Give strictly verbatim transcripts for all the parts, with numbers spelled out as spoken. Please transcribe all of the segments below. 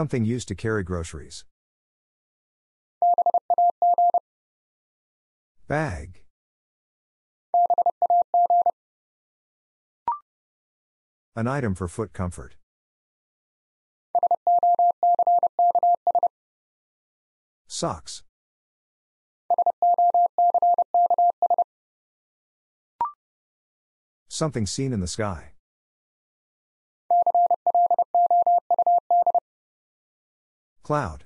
Something used to carry groceries. Bag. An item for foot comfort. Socks. Something seen in the sky. Cloud.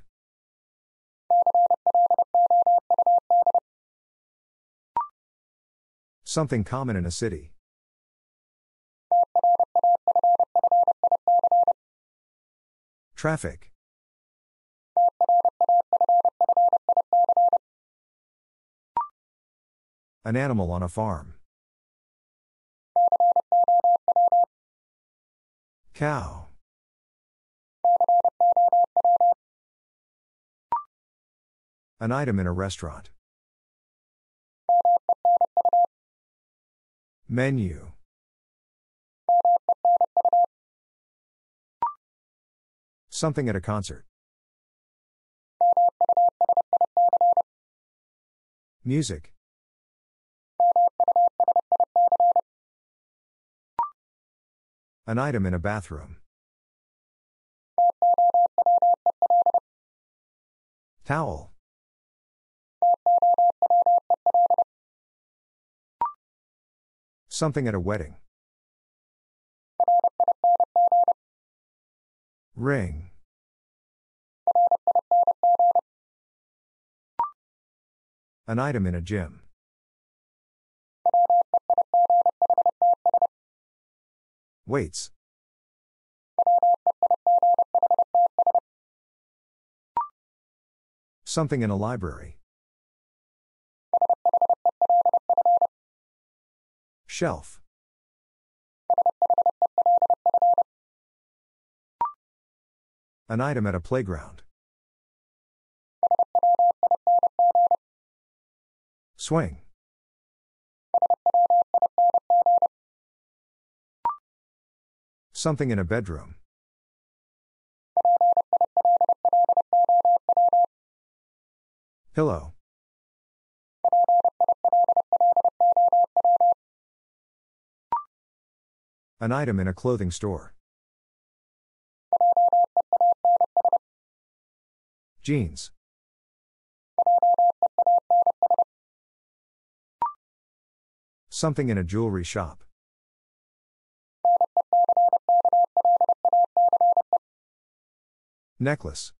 Something common in a city. Traffic. An animal on a farm. Cow. An item in a restaurant. Menu. Something at a concert. Music. An item in a bathroom. Towel. Something at a wedding. Ring. An item in a gym. Weights. Something in a library. Shelf. An item at a playground. Swing. Something in a bedroom. Pillow. An item in a clothing store. Jeans. Something in a jewelry shop. Necklace.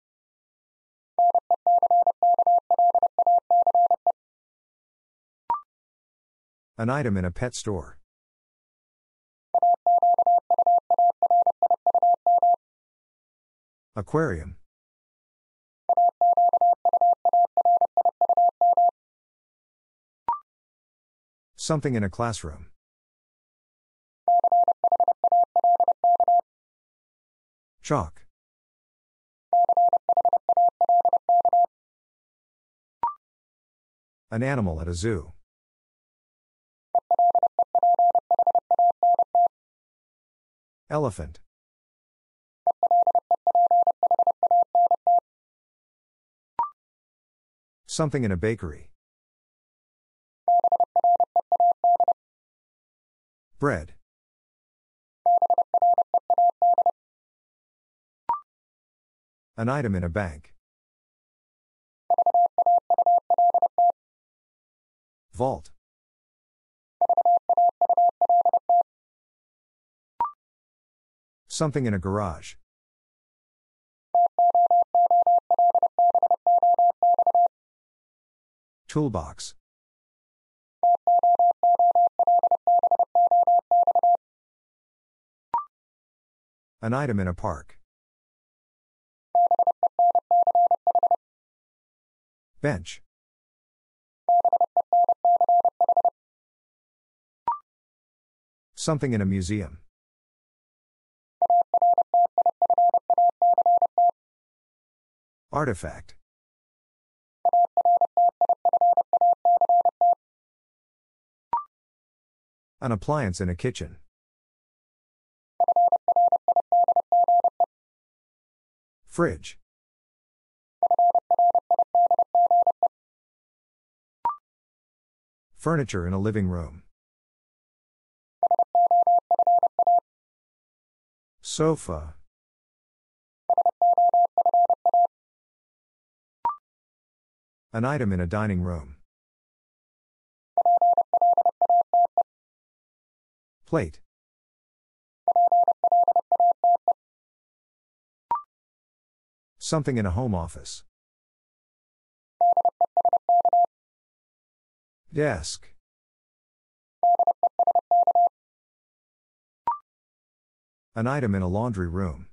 An item in a pet store. Aquarium. Something in a classroom. Chalk. An animal at a zoo. Elephant. Something in a bakery. Bread. An item in a bank. Vault. Something in a garage. Toolbox. An item in a park. Bench. Something in a museum. Artifact. An appliance in a kitchen. Fridge. Furniture in a living room. Sofa. An item in a dining room. Plate. Something in a home office. Desk. An item in a laundry room.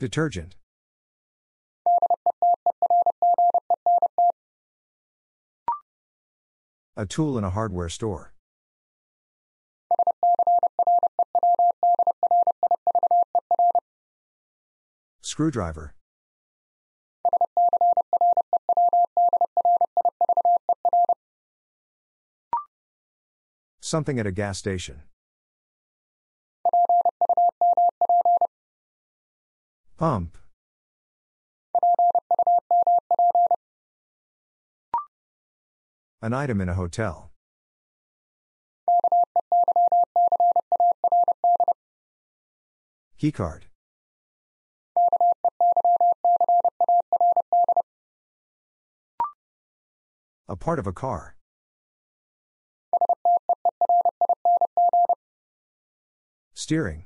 Detergent. A tool in a hardware store. Screwdriver. Something at a gas station. Pump. An item in a hotel. Keycard. A part of a car. Steering.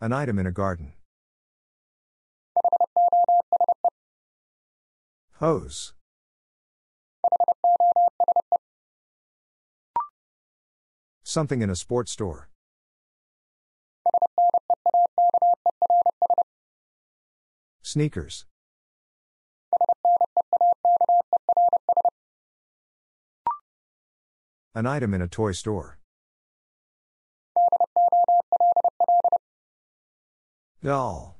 An item in a garden. Hose. Something in a sports store. Sneakers. An item in a toy store. Doll.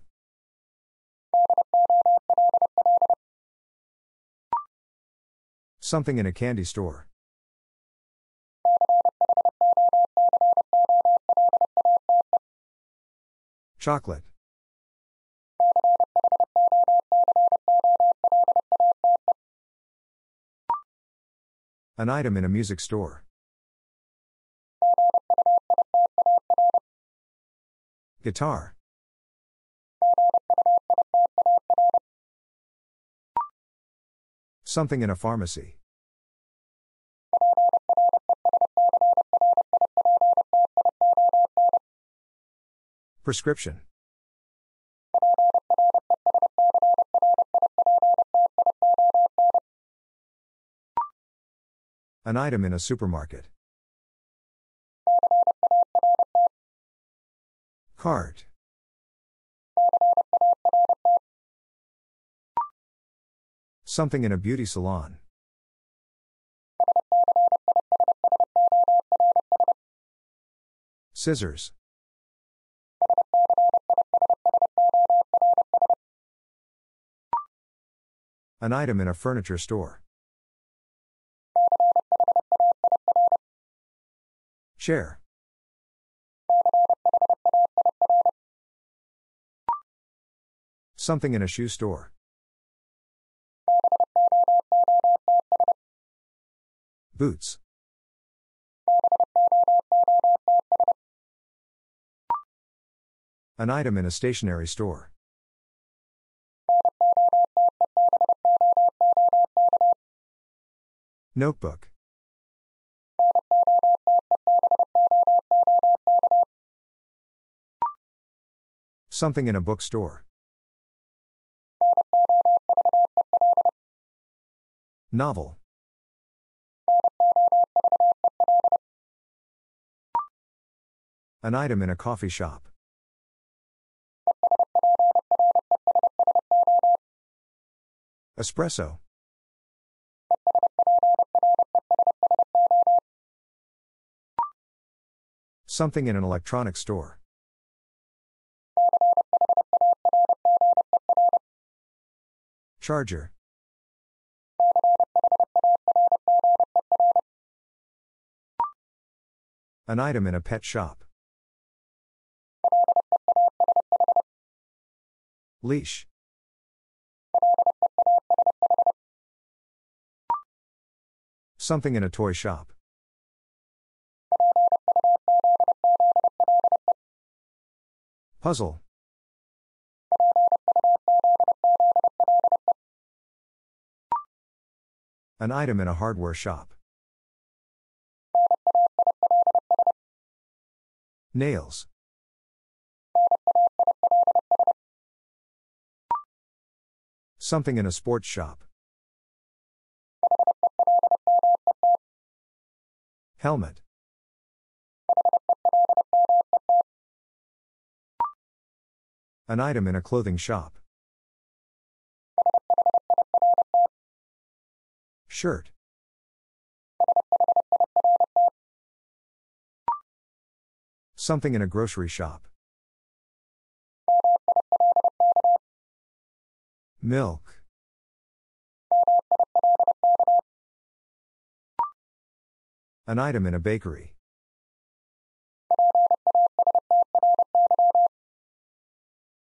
Something in a candy store. Chocolate. An item in a music store. Guitar. Something in a pharmacy. Prescription. An item in a supermarket. Cart. Something in a beauty salon. Scissors. An item in a furniture store. Chair. Something in a shoe store. Boots. An item in a stationery store. Notebook. Something in a bookstore. Novel. An item in a coffee shop. Espresso. Something in an electronic store. Charger. An item in a pet shop. Leash. Something in a toy shop. Puzzle. An item in a hardware shop. Nails. Something in a sports shop. Helmet. An item in a clothing shop. Shirt. Something in a grocery shop. Milk. An item in a bakery.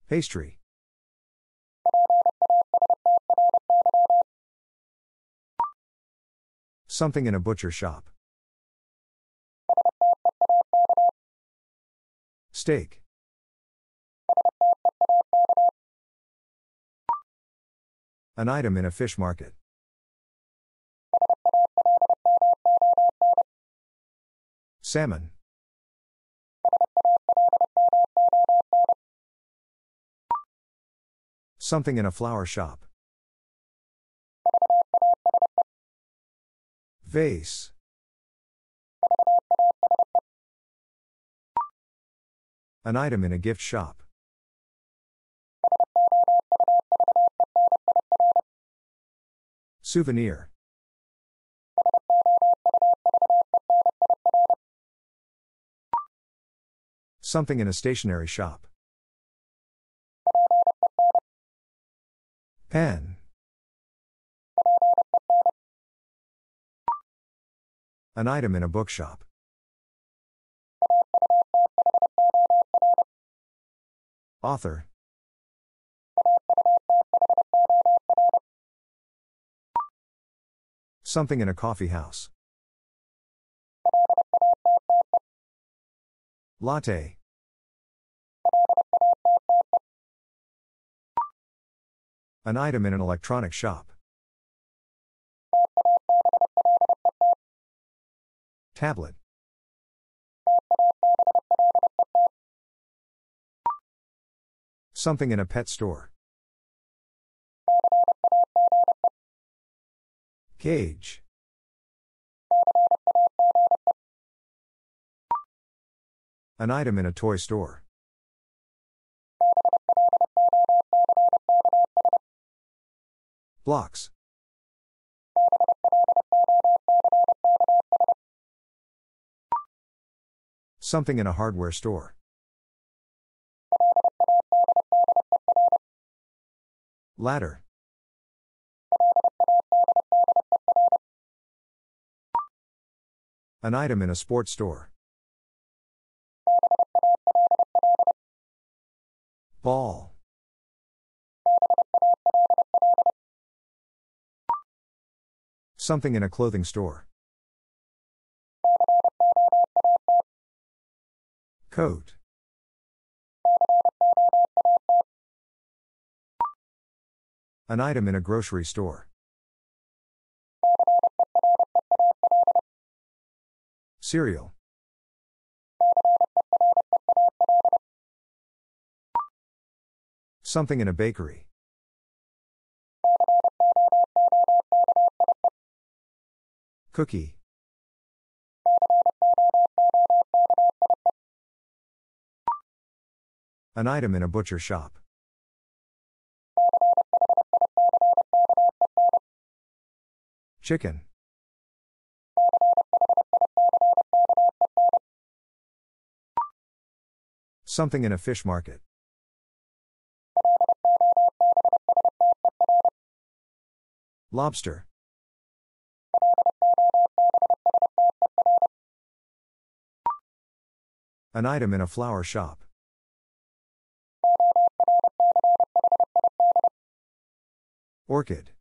Pastry. Something in a butcher shop. Steak. An item in a fish market. Salmon. Something in a flower shop. Vase. An item in a gift shop. Souvenir. Something in a stationery shop. Pen. An item in a bookshop. Author. Something in a coffee house. Latte. An item in an electronic shop. Tablet. Something in a pet store. Cage. An item in a toy store. Blocks. Something in a hardware store. Ladder. An item in a sports store. Ball. Something in a clothing store. Coat. An item in a grocery store. Cereal. Something in a bakery. Cookie. An item in a butcher shop. Chicken. Something in a fish market. Lobster. An item in a flower shop. Orchid.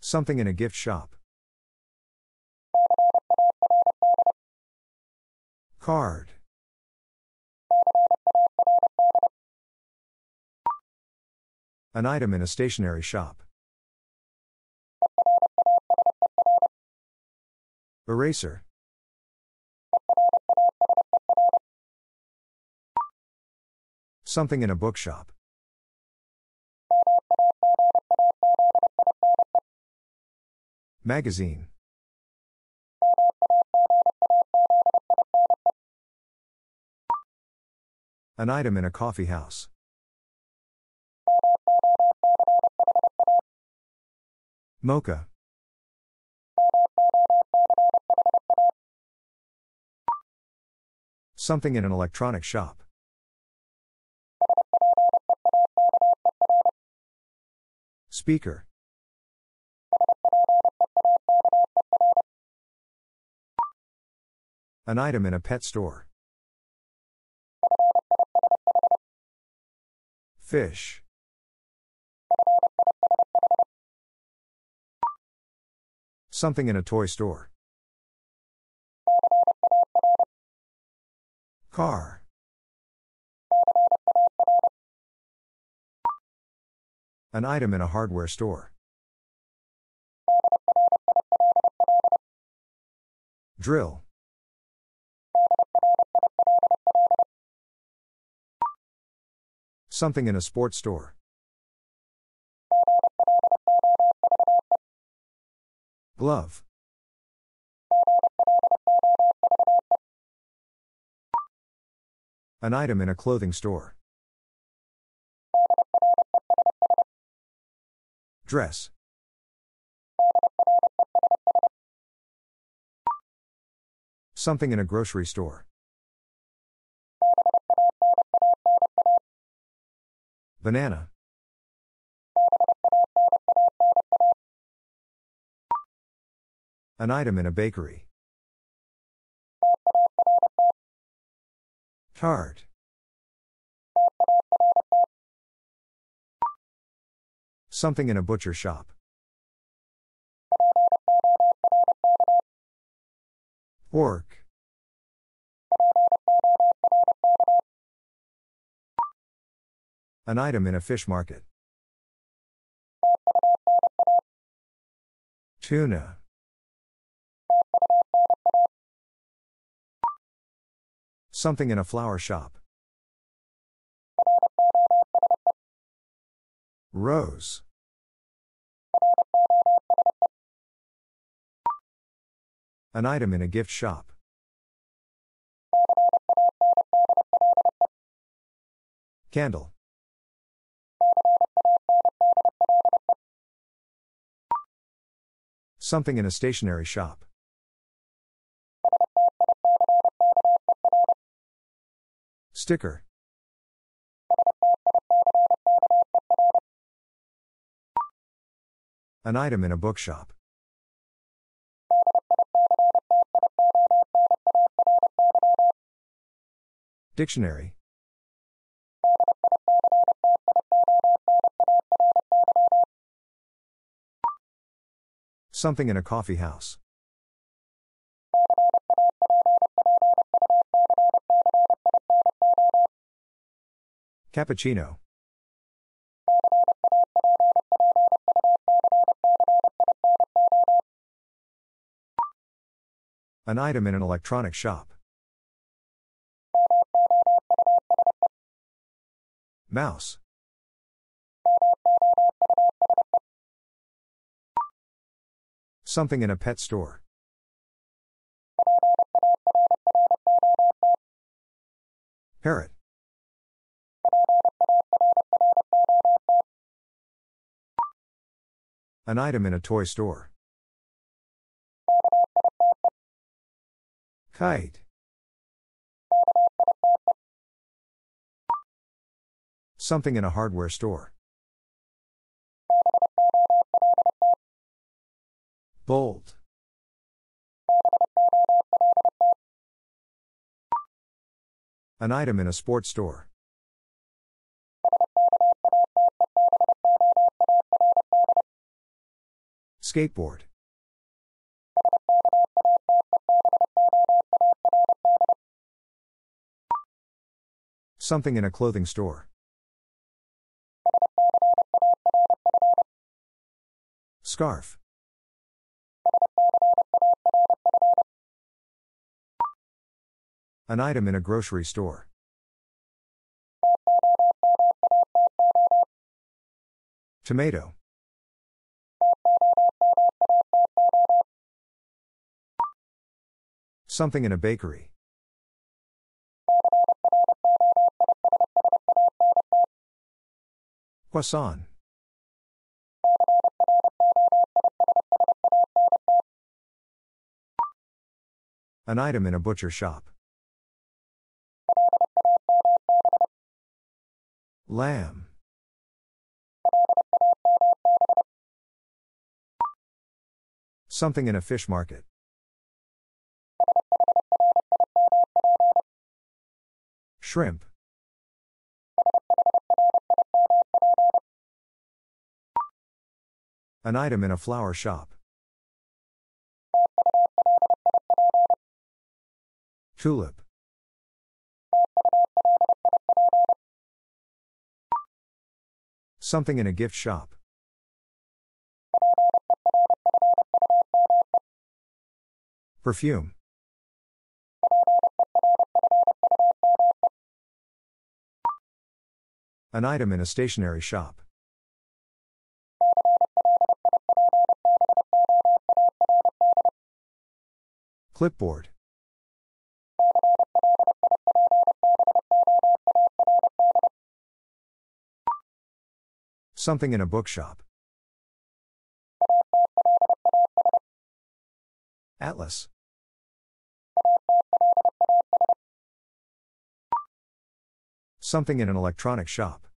Something in a gift shop. Card. An item in a stationery shop. Eraser. Something in a bookshop. Magazine. An item in a coffee house. Mocha. Something in an electronic shop. Speaker. An item in a pet store. Fish. Something in a toy store. Car. An item in a hardware store. Drill. Something in a sports store. Glove. An item in a clothing store. Dress. Something in a grocery store. Banana. An item in a bakery. Tart. Something in a butcher shop. Pork. An item in a fish market. Tuna. Something in a flower shop. Rose. An item in a gift shop. Candle. Something in a stationery shop. Sticker. An item in a bookshop. Dictionary. Something in a coffee house. Cappuccino. An item in an electronic shop. Mouse. Something in a pet store. Parrot. An item in a toy store. Kite. Something in a hardware store. Bolt. An item in a sports store. Skateboard. Something in a clothing store. Scarf. An item in a grocery store. Tomato. Something in a bakery. Croissant. An item in a butcher shop. Lamb. Something in a fish market. Shrimp. An item in a flower shop. Tulip. Something in a gift shop. Perfume. An item in a stationery shop. Clipboard. Something in a bookshop. Atlas. Something in an electronic shop.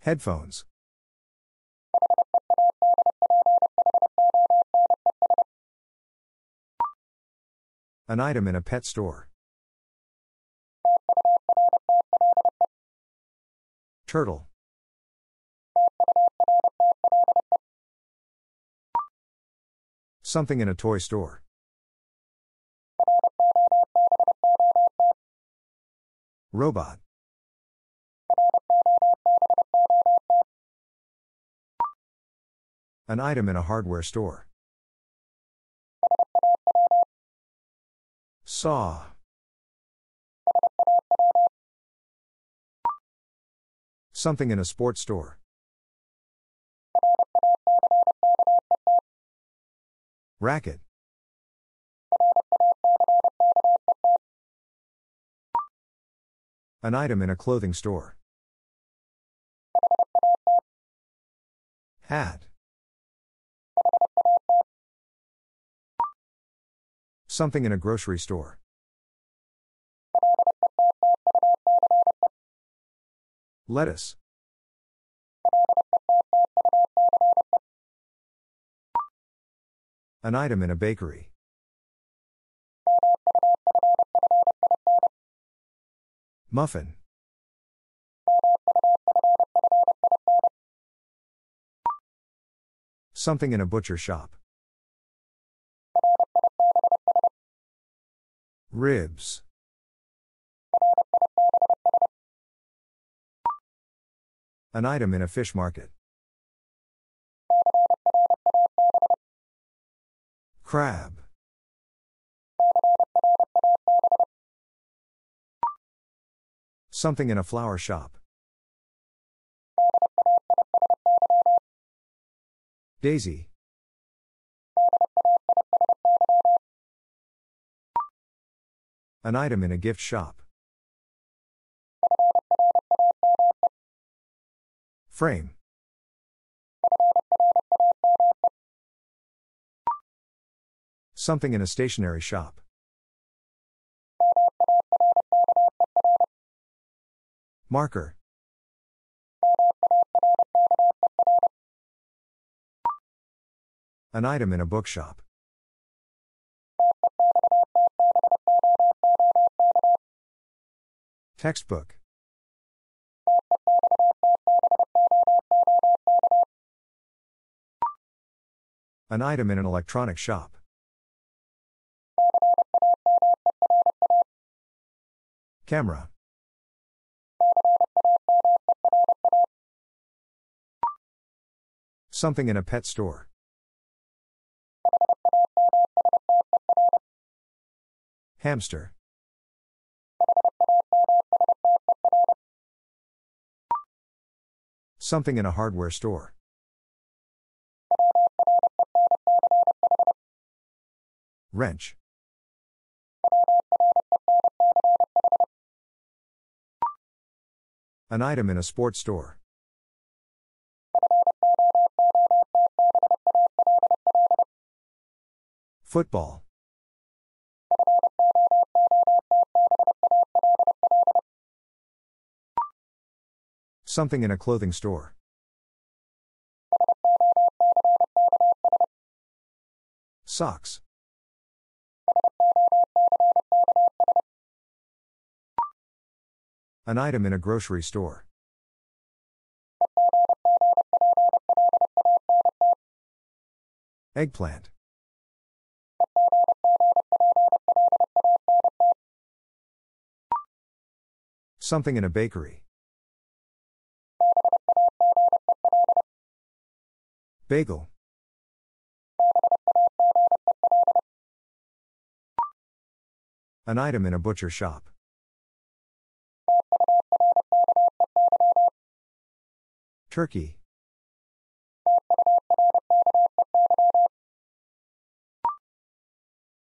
Headphones. An item in a pet store. Turtle. Something in a toy store. Robot. An item in a hardware store. Saw. Something in a sports store. Racket. An item in a clothing store. Hat. Something in a grocery store. Lettuce. An item in a bakery. Muffin. Something in a butcher shop. Ribs. An item in a fish market. Crab. Something in a flower shop. Daisy. An item in a gift shop. Frame. Something in a stationery shop. Marker. An item in a bookshop. Textbook. An item in an electronic shop. Camera. Something in a pet store. Hamster. Something in a hardware store. Wrench. An item in a sports store. Football. Something in a clothing store. Socks. An item in a grocery store. Eggplant. Something in a bakery. Bagel. An item in a butcher shop. Turkey.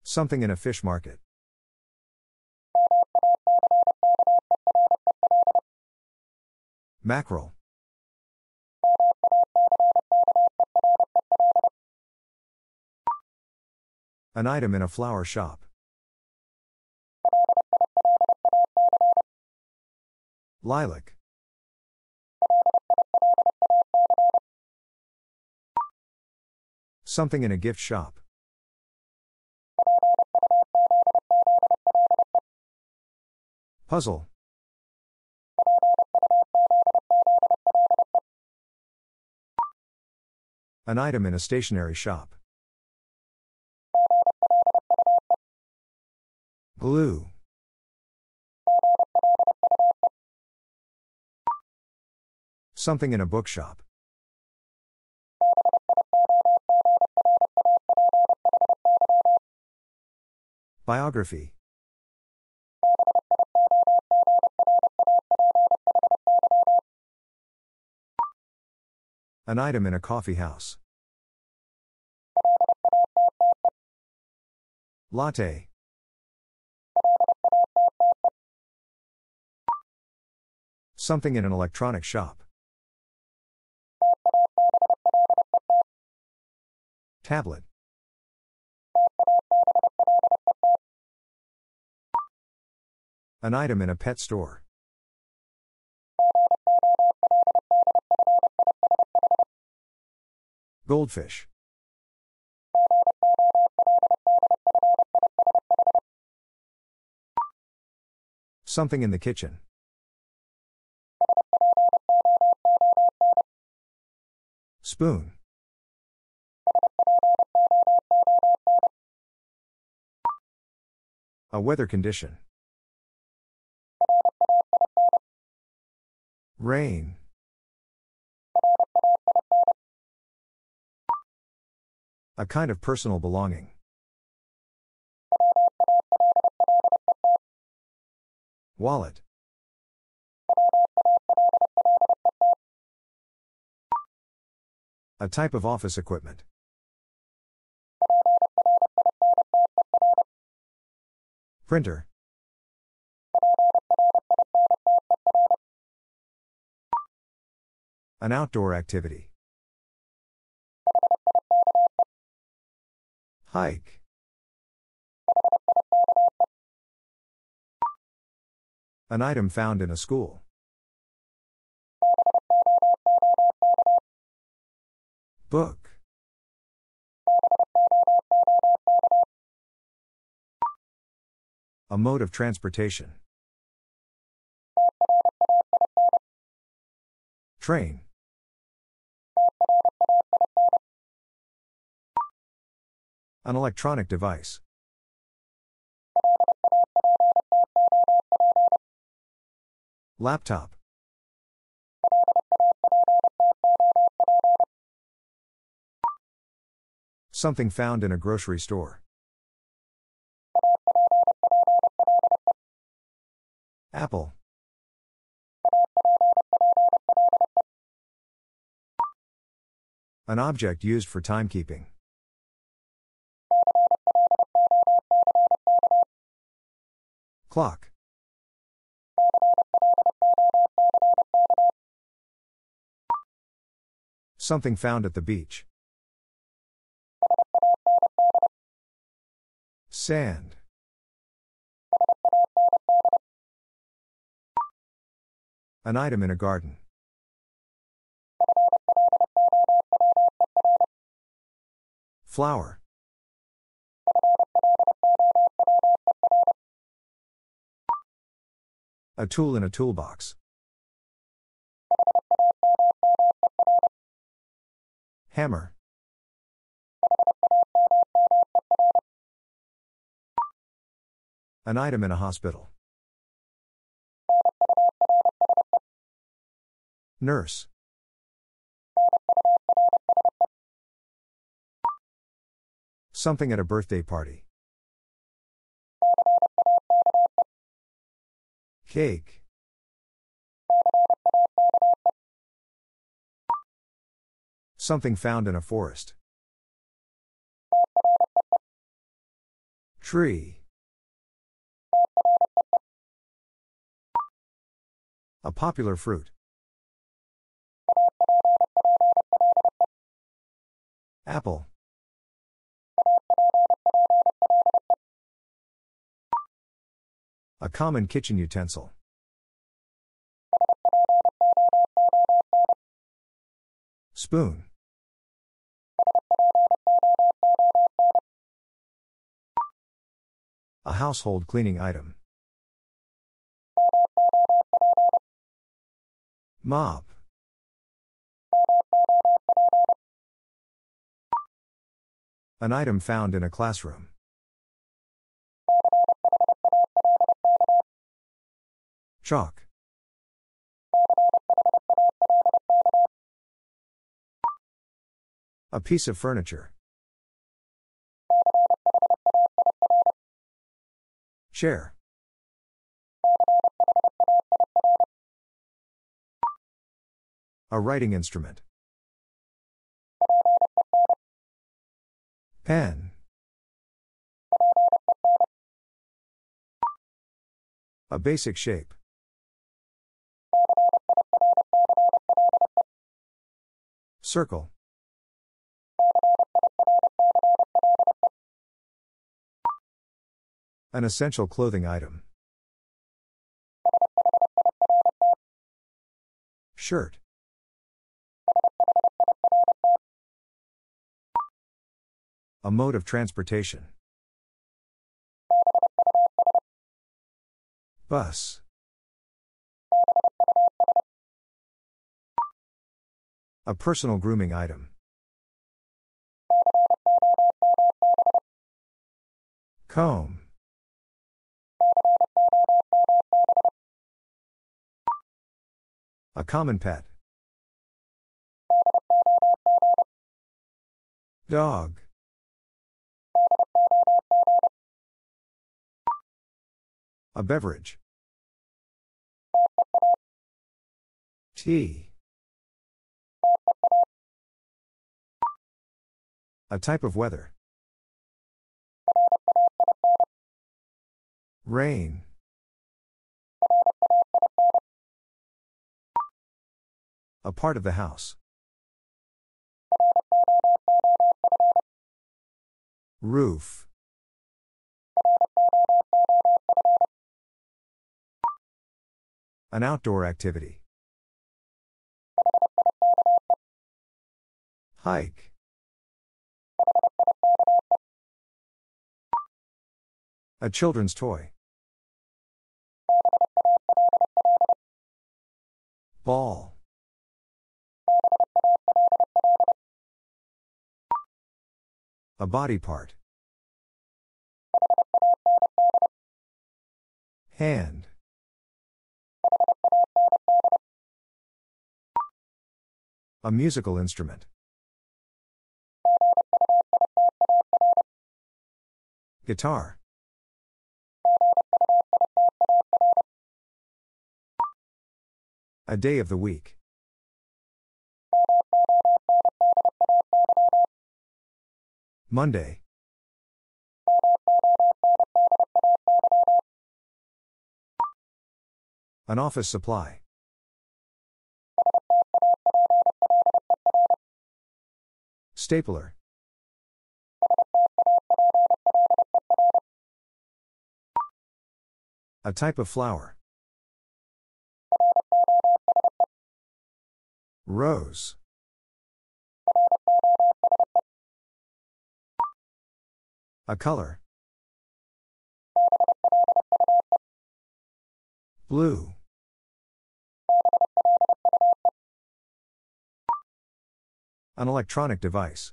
Something in a fish market. Mackerel. An item in a flower shop. Lilac. Something in a gift shop. Puzzle. An item in a stationery shop. Glue. Something in a bookshop. Biography. An item in a coffee house. Latte. Something in an electronic shop. Tablet. An item in a pet store. Goldfish. Something in the kitchen. Spoon. A weather condition. Rain. A kind of personal belonging. Wallet. A type of office equipment. Printer. An outdoor activity. Hike. An item found in a school. Book. A mode of transportation. Train. An electronic device. Laptop. Something found in a grocery store. Apple. An object used for timekeeping. Clock. Something found at the beach. Sand. An item in a garden. Flower. A tool in a toolbox. Hammer. An item in a hospital. Nurse. Something at a birthday party. Cake. Something found in a forest. Tree. A popular fruit. Apple. A common kitchen utensil. Spoon. A household cleaning item. Mop. An item found in a classroom. Chalk. A piece of furniture. Chair. A writing instrument. Pen. A basic shape. Circle. An essential clothing item. Shirt. A mode of transportation. Bus. A personal grooming item. Comb. A common pet. Dog. A beverage. Tea. A type of weather. Rain. A part of the house. Roof. An outdoor activity. Hike. A children's toy. Ball. A body part. Hand. A musical instrument. Guitar. A day of the week. Monday. An office supply. Stapler. A type of flower. Rose. A color. Blue. An electronic device.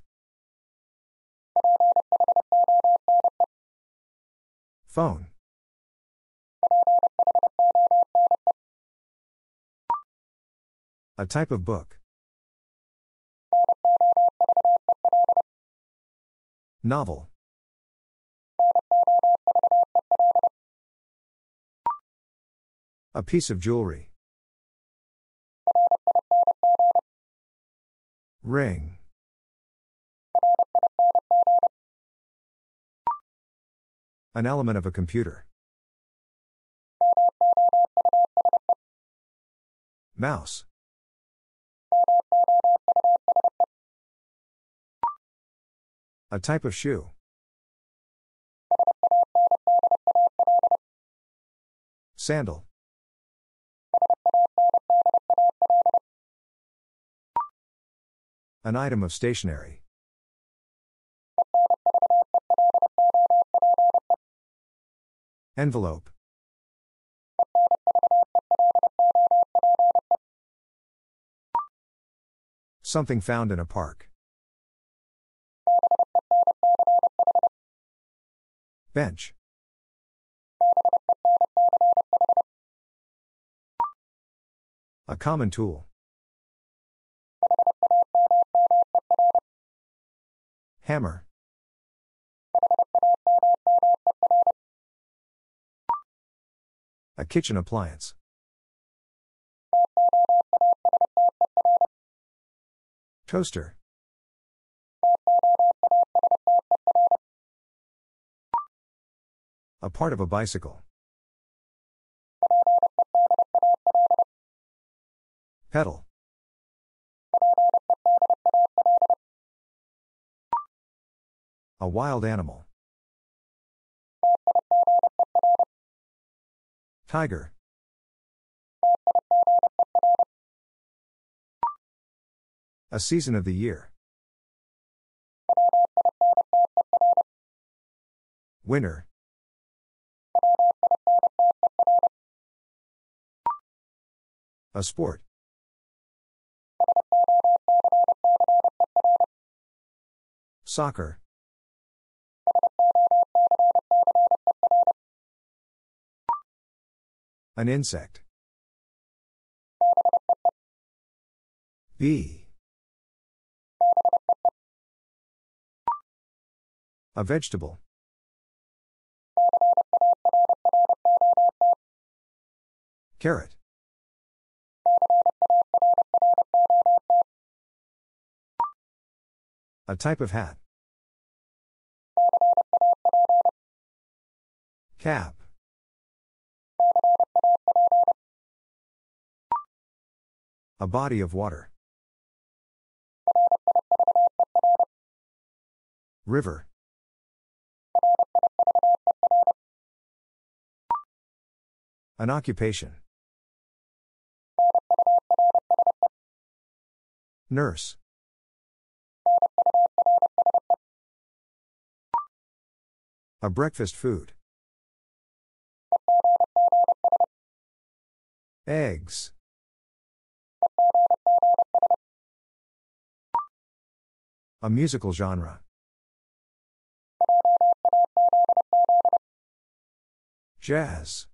Phone. A type of book. Novel. A piece of jewelry. Ring. An element of a computer. Mouse. A type of shoe. Sandal. An item of stationery. Envelope. Something found in a park. Bench. A common tool. Hammer. A kitchen appliance. Toaster. A part of a bicycle. Pedal. A wild animal. Tiger. A season of the year. Winter. A sport. Soccer. An insect. Bee. A vegetable. Carrot. A type of hat. Cap. A body of water. River. An occupation. Nurse. A breakfast food. Eggs. A musical genre. Jazz.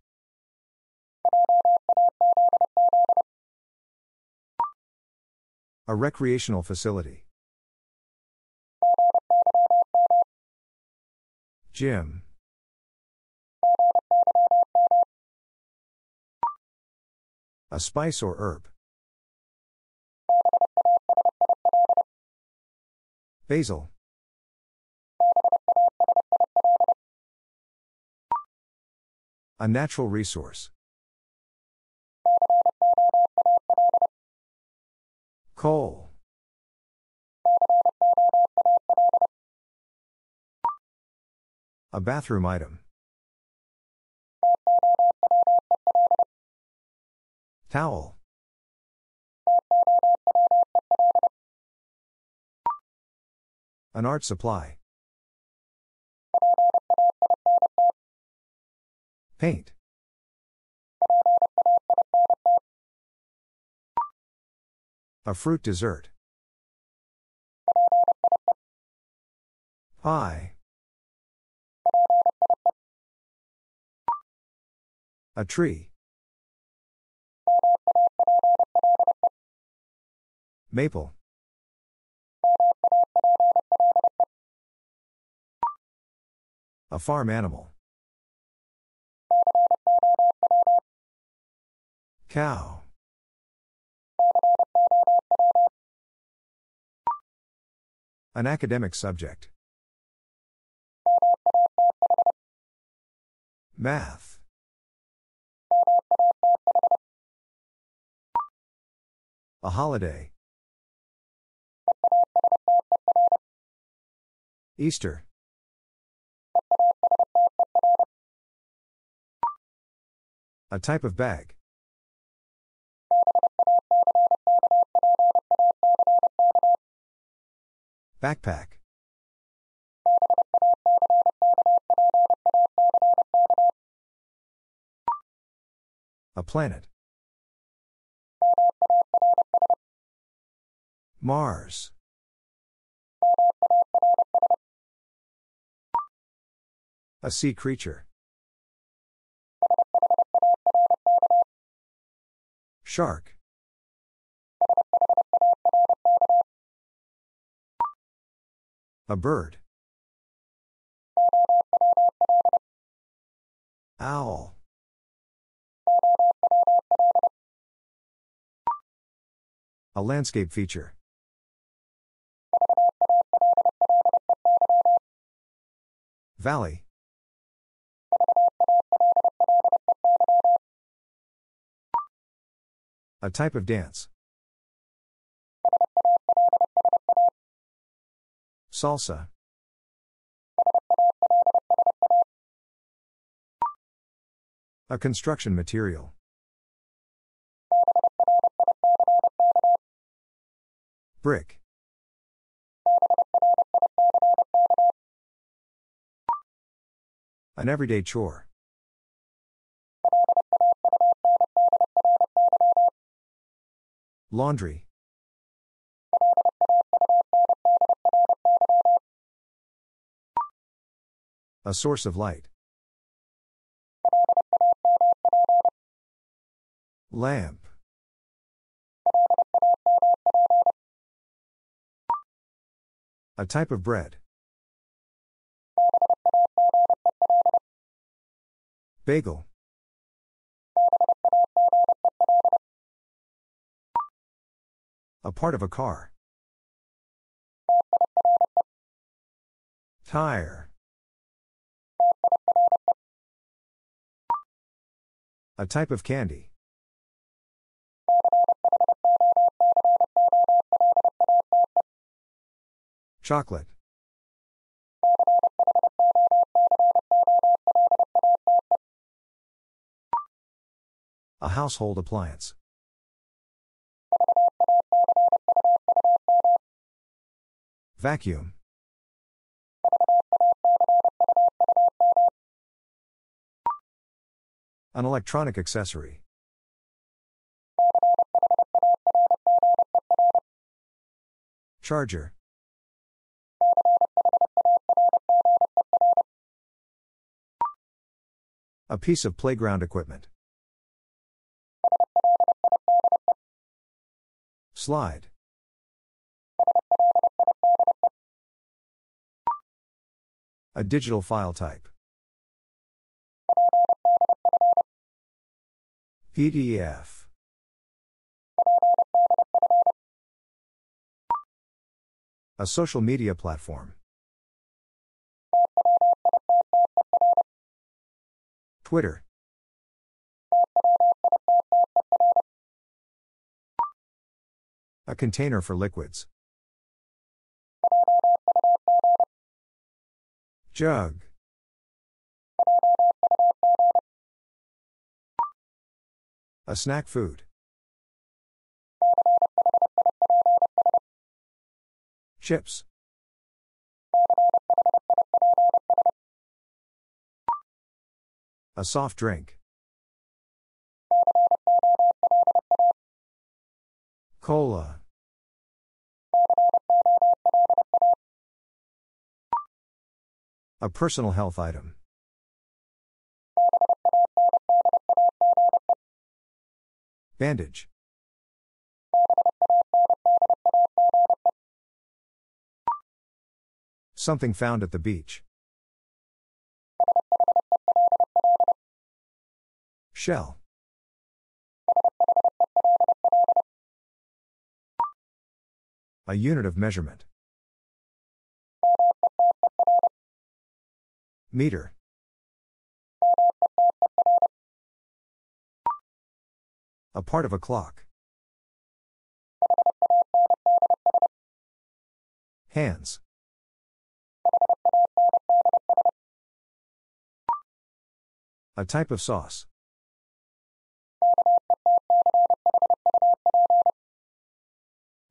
A recreational facility. Gym. A spice or herb. Basil. A natural resource. Coal. A bathroom item. Towel. An art supply. Paint. A fruit dessert. Pie. A tree. Maple. A farm animal. Cow. An academic subject. Math. A holiday. Easter. A type of bag. Backpack. A planet. Mars. A sea creature. Shark. A bird. Owl. A landscape feature. Valley. A type of dance. Salsa. A construction material. Brick. An everyday chore. Laundry. A source of light. Lamp. A type of bread. Bagel. A part of a car. Tire. A type of candy. Chocolate. A household appliance. Vacuum. An electronic accessory. Charger. A piece of playground equipment. Slide. A digital file type. P D F. A social media platform. Twitter. A container for liquids. Jug. A snack food. Chips. A soft drink. Cola. A personal health item. Bandage. Something found at the beach. Shell. A unit of measurement. Meter. A part of a clock. Hands. A type of sauce.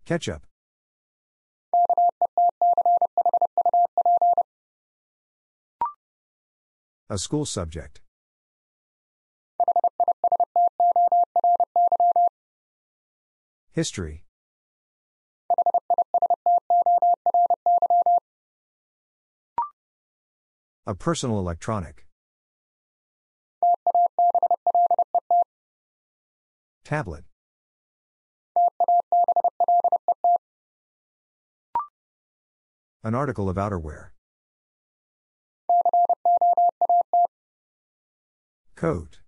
Ketchup. A school subject. History. A personal electronic. Tablet. An article of outerwear. Coat.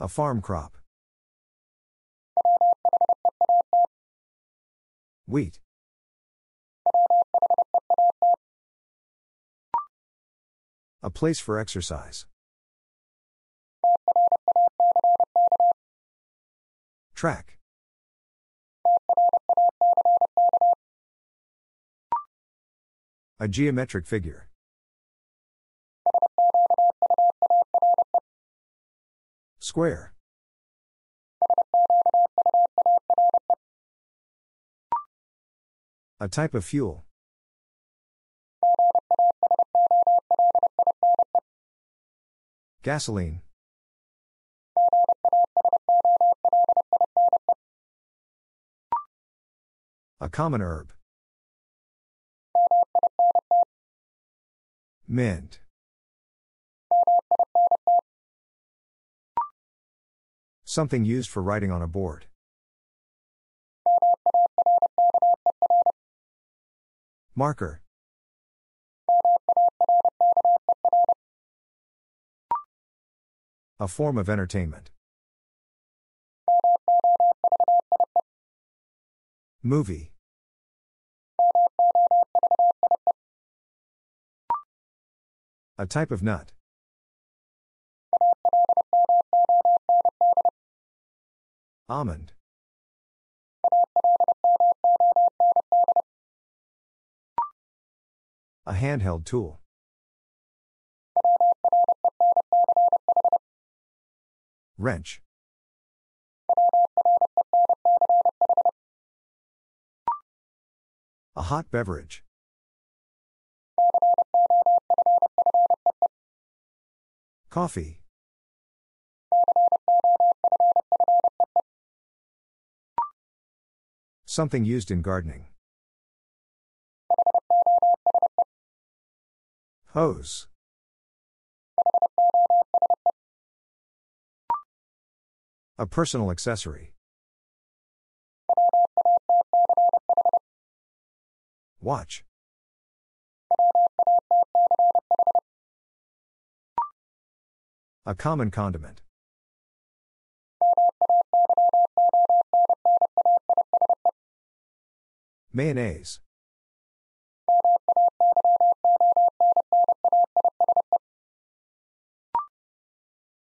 A farm crop. Wheat. A place for exercise. Track. A geometric figure. Square. A type of fuel. Gasoline. A common herb. Mint. Something used for writing on a board. Marker. A form of entertainment. Movie. A type of nut. Almond. A handheld tool. Wrench. A hot beverage. Coffee. Something used in gardening. Hose. A personal accessory. Watch. A common condiment. Mayonnaise.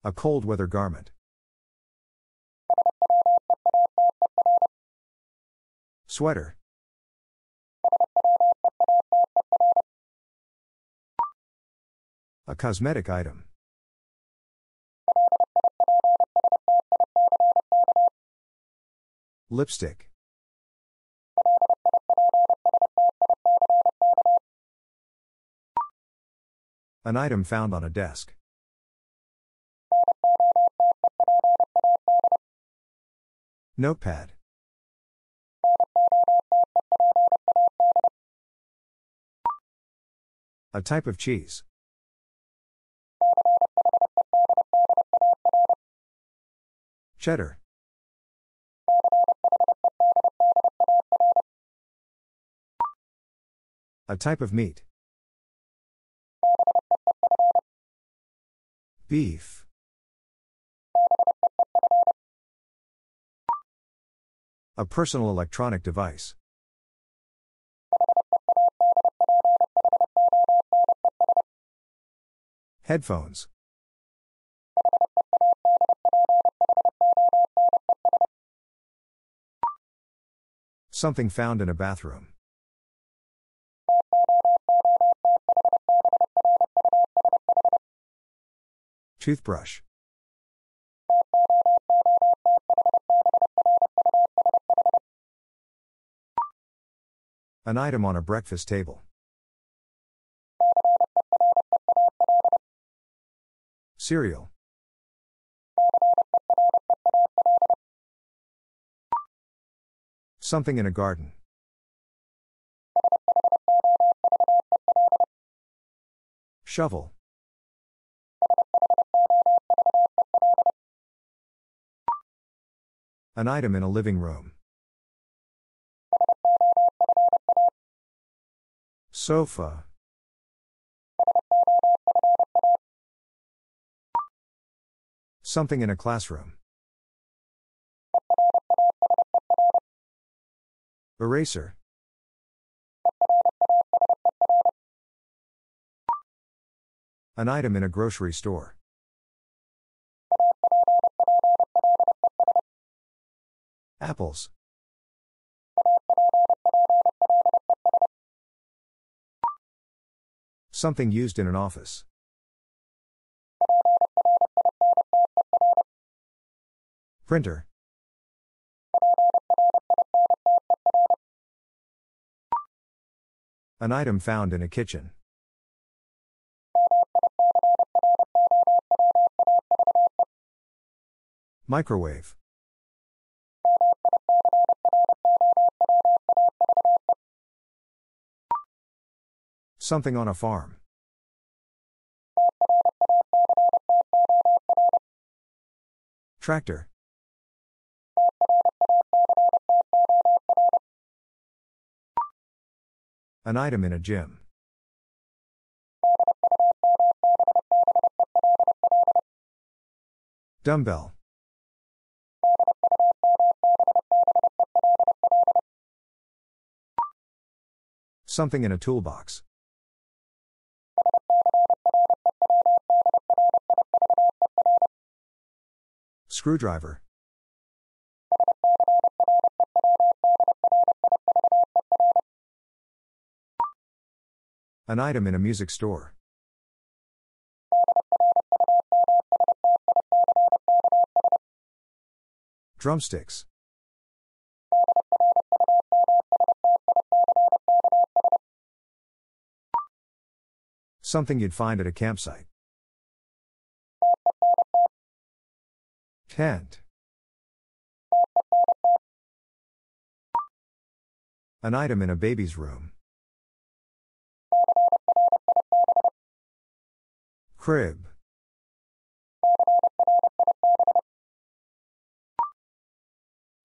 A cold weather garment. Sweater. A cosmetic item. Lipstick. An item found on a desk. Notepad. A type of cheese. Cheddar. A type of meat. Beef. A personal electronic device. Headphones. Something found in a bathroom. Toothbrush. An item on a breakfast table. Cereal. Something in a garden. Shovel. An item in a living room. Sofa. Something in a classroom. Eraser. An item in a grocery store. Apples. Something used in an office. Printer. An item found in a kitchen. Microwave. Something on a farm. Tractor. An item in a gym. Dumbbell. Something in a toolbox. Screwdriver. An item in a music store. Drumsticks. Something you'd find at a campsite. Tent. An item in a baby's room. Crib.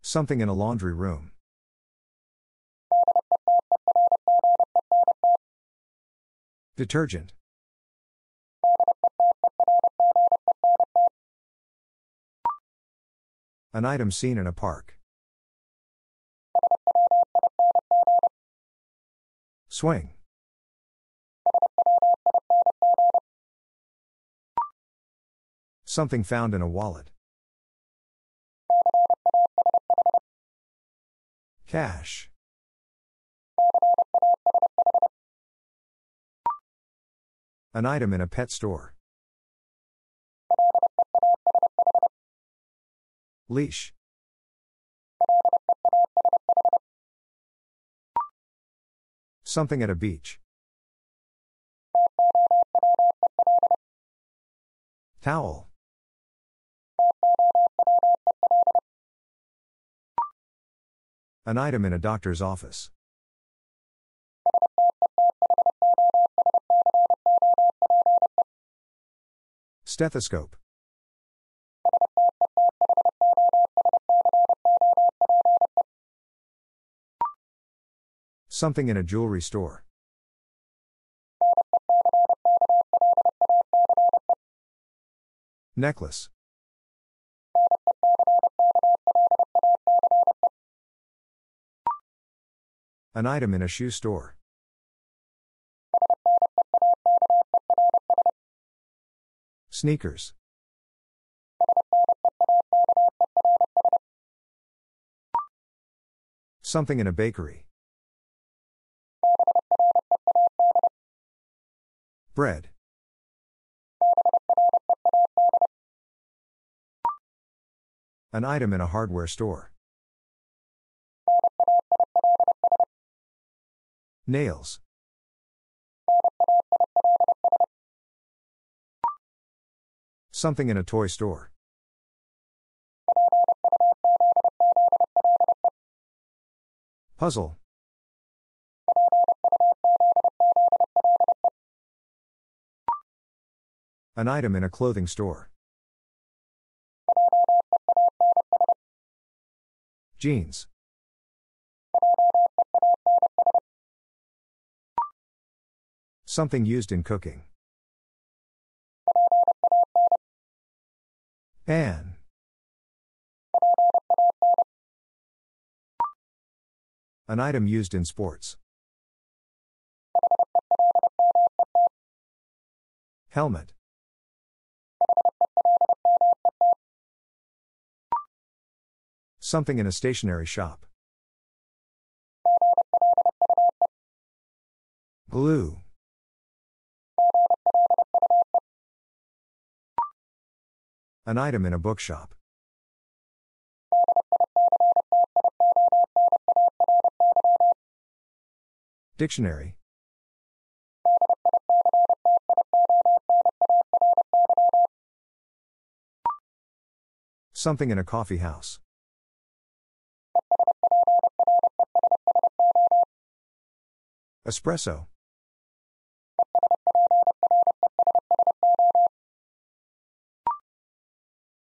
Something in a laundry room. Detergent. An item seen in a park. Swing. Something found in a wallet. Cash. An item in a pet store. Leash. Something at a beach. Towel. An item in a doctor's office. Stethoscope. Something in a jewelry store. Necklace. An item in a shoe store. Sneakers. Something in a bakery. Bread. An item in a hardware store. Nails. Something in a toy store. Puzzle. An item in a clothing store. Jeans. Something used in cooking. Pan. An item used in sports. Helmet. Something in a stationery shop. Glue. An item in a bookshop. Dictionary. Something in a coffee house. Espresso.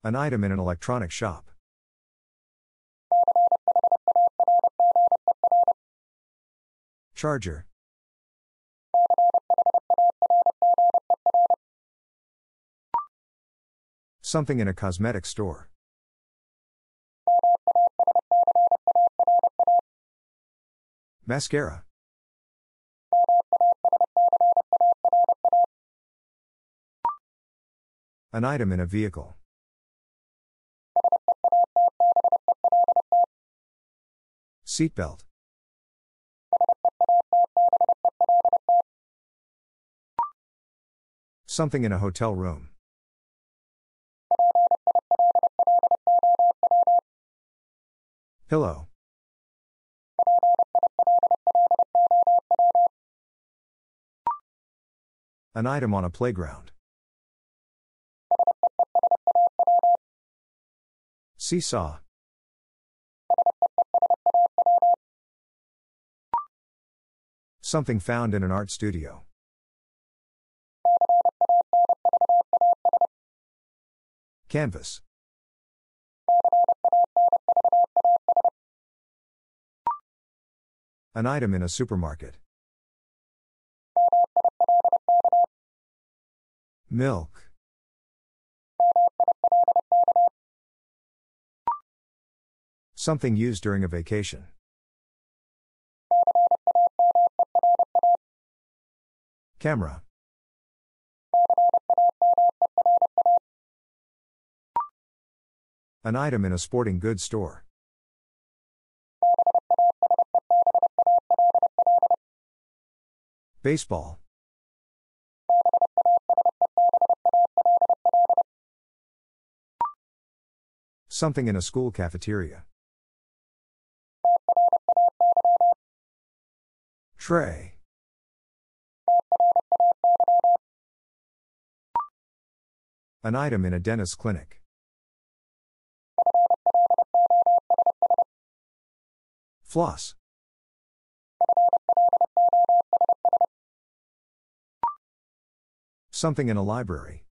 An item in an electronic shop. Charger. Something in a cosmetic store. Mascara. An item in a vehicle. Seatbelt. Something in a hotel room. Pillow. An item on a playground. Seesaw. Something found in an art studio. Canvas. An item in a supermarket. Milk. Something used during a vacation. Camera. An item in a sporting goods store. Baseball. Something in a school cafeteria. Tray. An item in a dentist's clinic. Floss. Something in a library.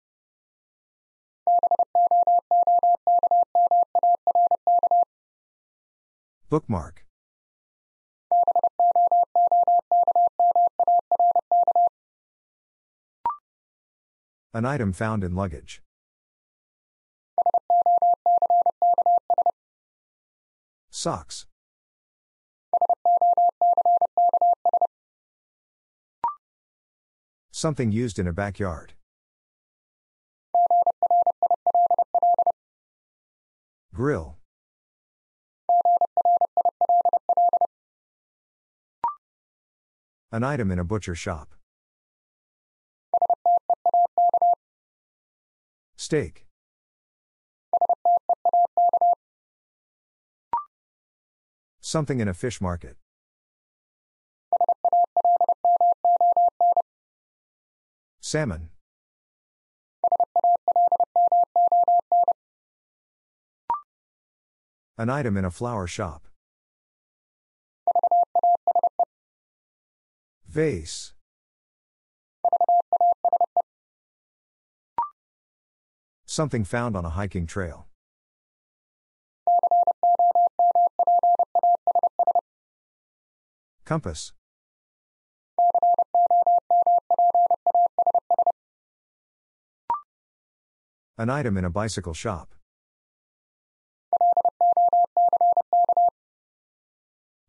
Bookmark. An item found in luggage. Socks. Something used in a backyard. Grill. An item in a butcher shop. Steak. Something in a fish market. Salmon. An item in a flower shop. Vase. Something found on a hiking trail. Compass. An item in a bicycle shop.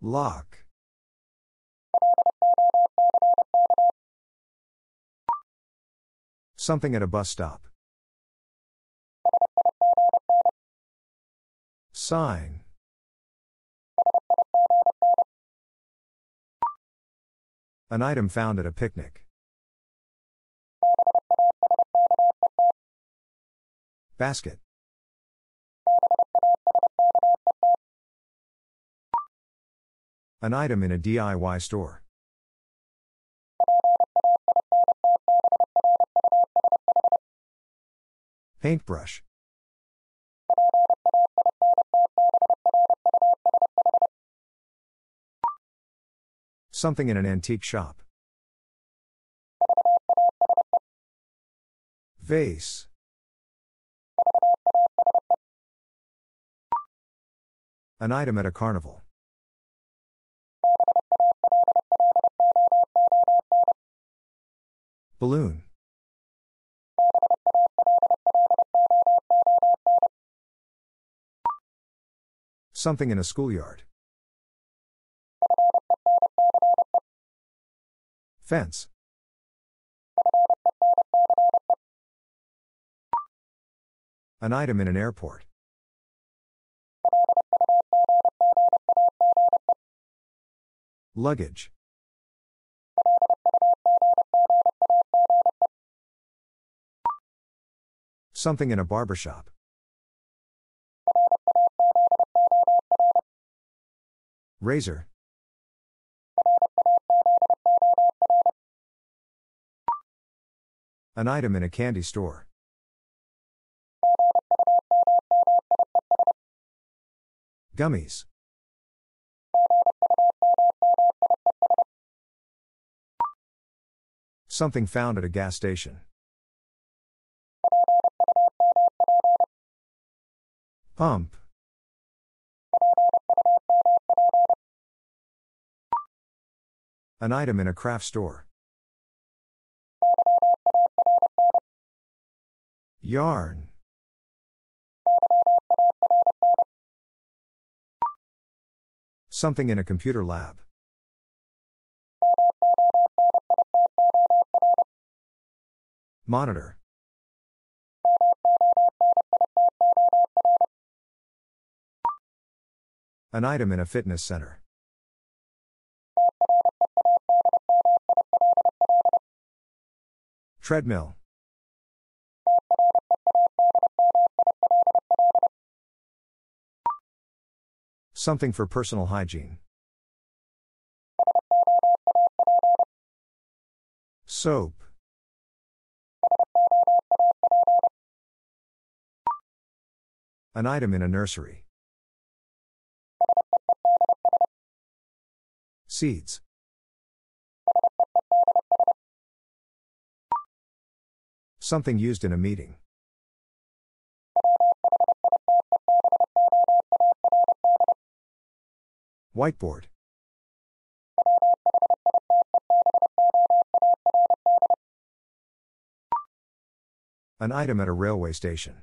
Lock. Something at a bus stop. Sign. An item found at a picnic. Basket. An item in a D I Y store. Paintbrush. Something in an antique shop. Vase. An item at a carnival. Balloon. Something in a schoolyard. Fence. An item in an airport. Luggage. Something in a barbershop. Razor. An item in a candy store. Gummies. Something found at a gas station. Pump. An item in a craft store. Yarn. Something in a computer lab. Monitor. An item in a fitness center. Treadmill. Something for personal hygiene. Soap. An item in a nursery. Seeds. Something used in a meeting. Whiteboard. An item at a railway station.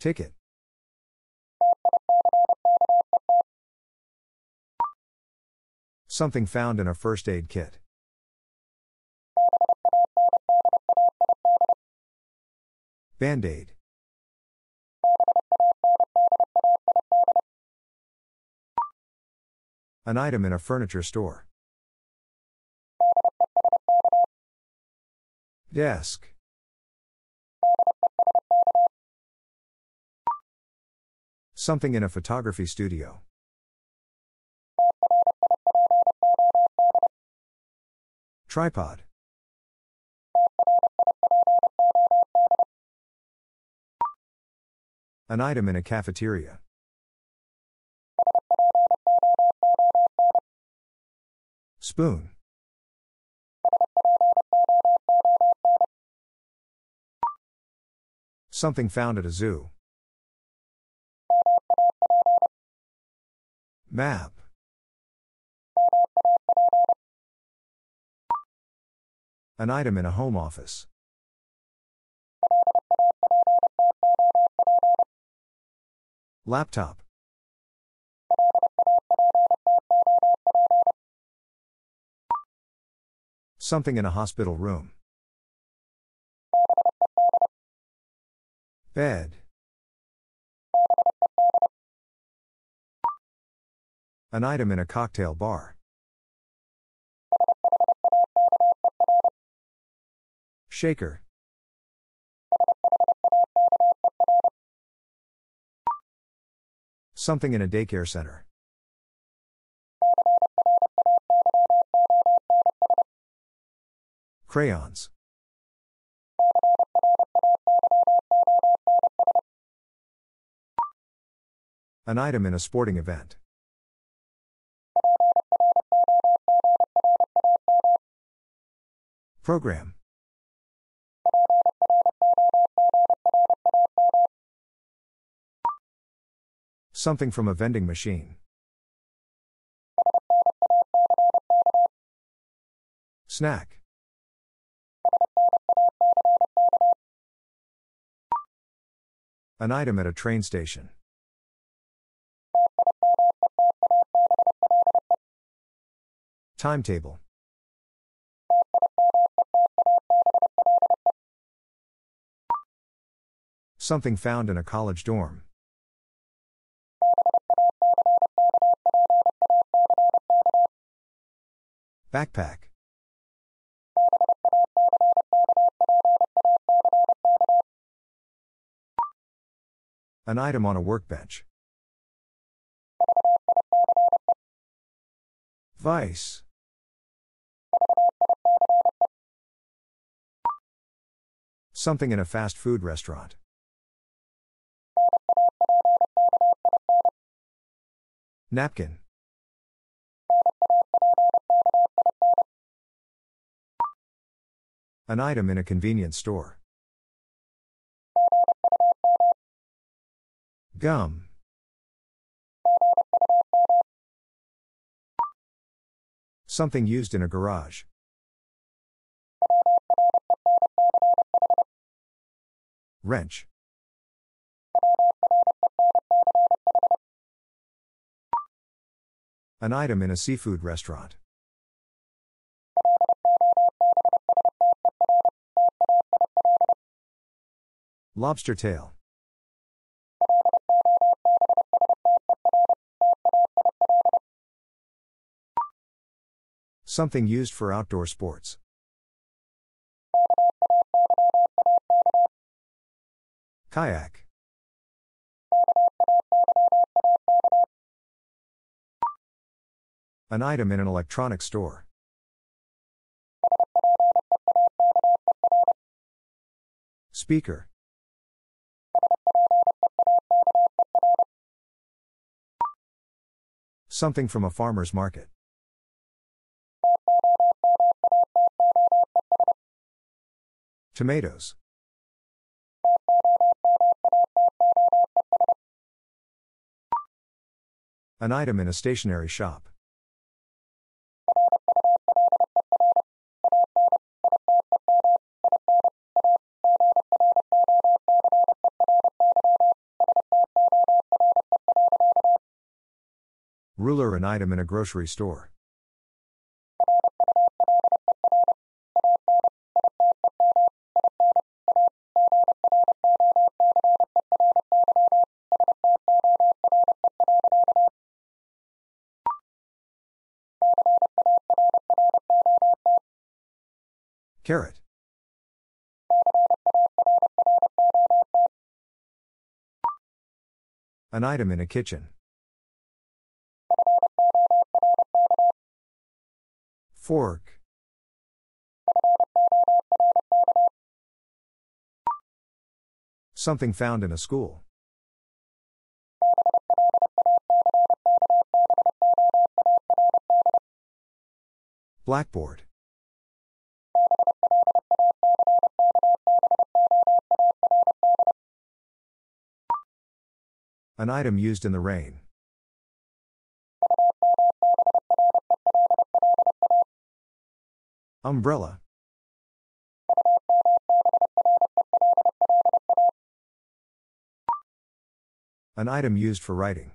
Ticket. Something found in a first aid kit. Band-aid. An item in a furniture store. Desk. Something in a photography studio. Tripod. An item in a cafeteria. Spoon. Something found at a zoo. Map. An item in a home office. Laptop. Something in a hospital room. Bed. An item in a cocktail bar. Shaker. Something in a daycare center. Crayons. An item in a sporting event. Program. Something from a vending machine. Snack. An item at a train station. Timetable. Something found in a college dorm. Backpack. An item on a workbench. Vice. Something in a fast food restaurant. Napkin. An item in a convenience store. Gum. Something used in a garage. Wrench. An item in a seafood restaurant. Lobster tail. Something used for outdoor sports. Kayak. An item in an electronics store. Speaker. Something from a farmer's market. Tomatoes. An item in a stationery shop. Ruler, an item in a grocery store. Carrot. An item in a kitchen. Fork. Something found in a school. Blackboard. An item used in the rain. Umbrella. An item used for writing.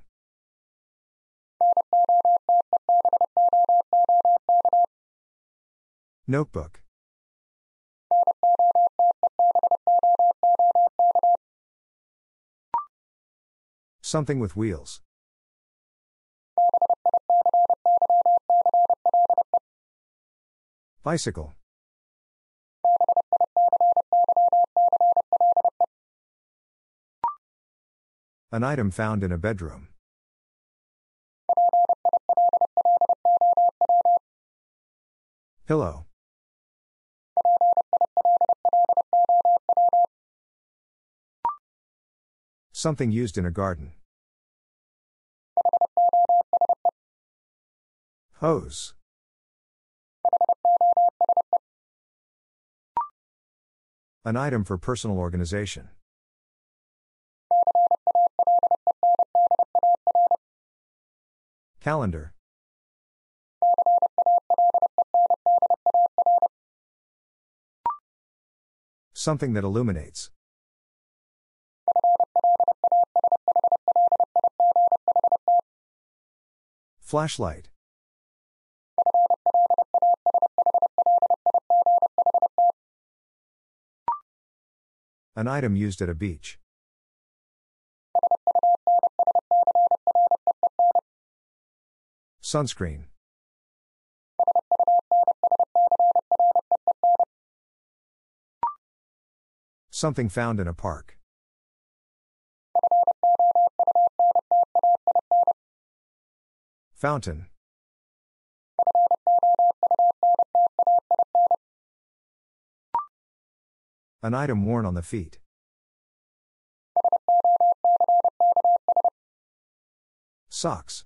Notebook. Something with wheels. Bicycle. An item found in a bedroom. Pillow. Something used in a garden. Hose. An item for personal organization. Calendar. Something that illuminates. Flashlight. An item used at a beach. Sunscreen. Something found in a park. Fountain. An item worn on the feet. Socks.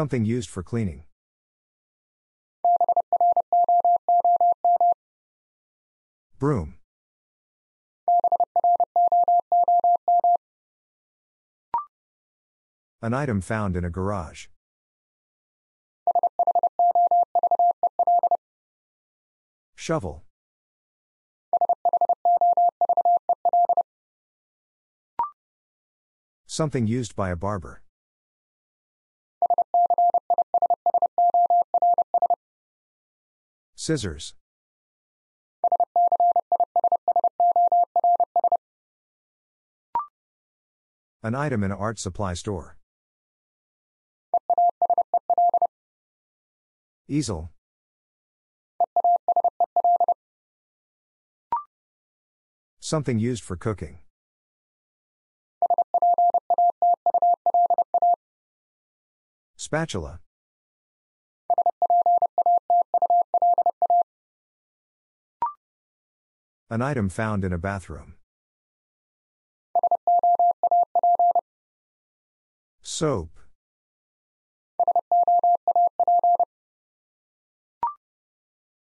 Something used for cleaning. Broom. An item found in a garage. Shovel. Something used by a barber. Scissors. An item in an art supply store. Easel. Something used for cooking. Spatula. An item found in a bathroom. Soap.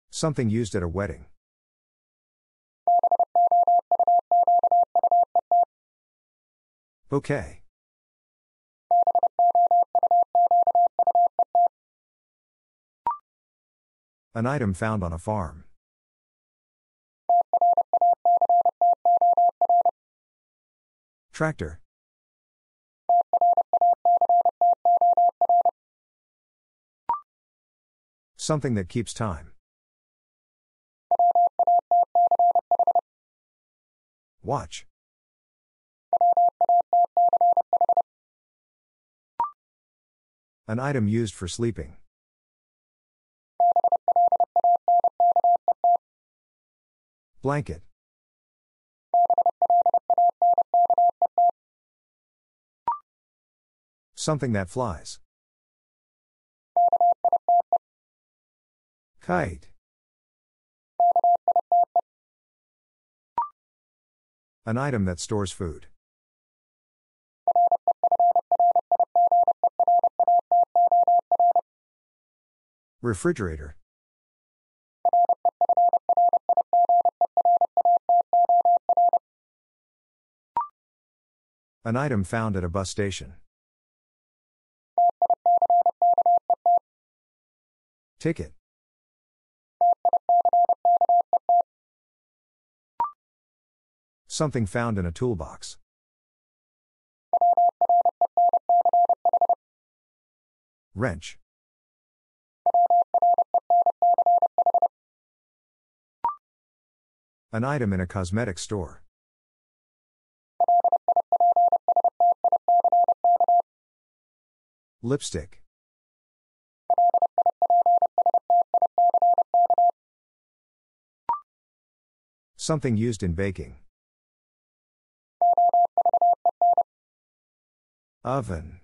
Something used at a wedding. Bouquet. An item found on a farm. Tractor. Something that keeps time. Watch. An item used for sleeping. Blanket. Something that flies. Kite. An item that stores food. Refrigerator. An item found at a bus station. Ticket. Something found in a toolbox. Wrench. An item in a cosmetic store. Lipstick. Something used in baking. Oven.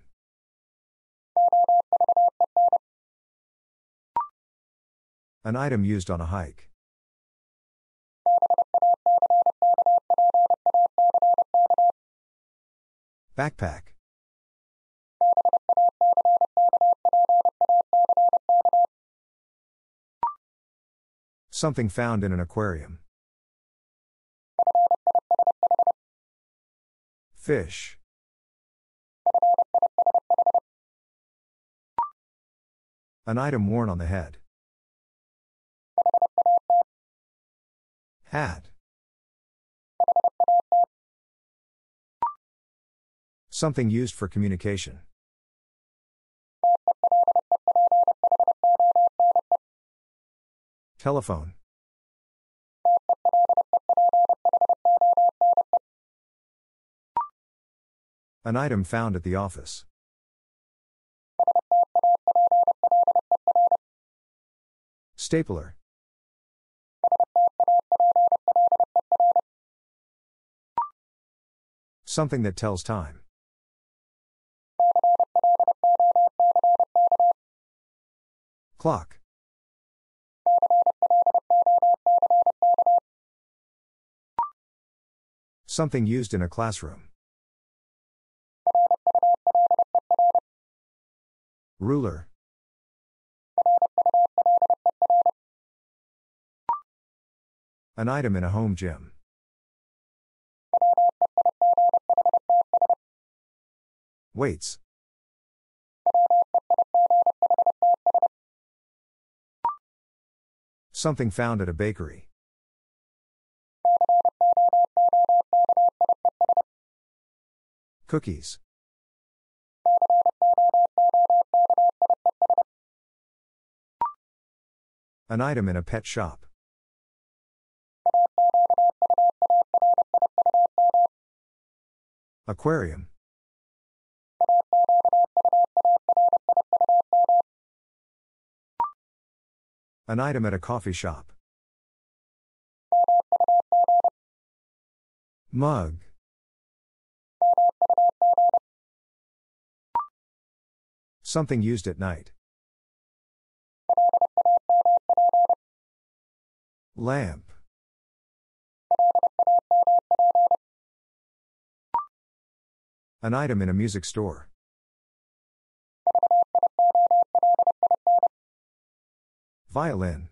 An item used on a hike. Backpack. Something found in an aquarium. Fish. An item worn on the head. Hat. Something used for communication. Telephone. An item found at the office. Stapler. Something that tells time. Clock. Something used in a classroom. Ruler. An item in a home gym. Weights. Something found at a bakery. Cookies. An item in a pet shop. Aquarium. An item at a coffee shop. Mug. Something used at night. Lamp. An item in a music store. Violin.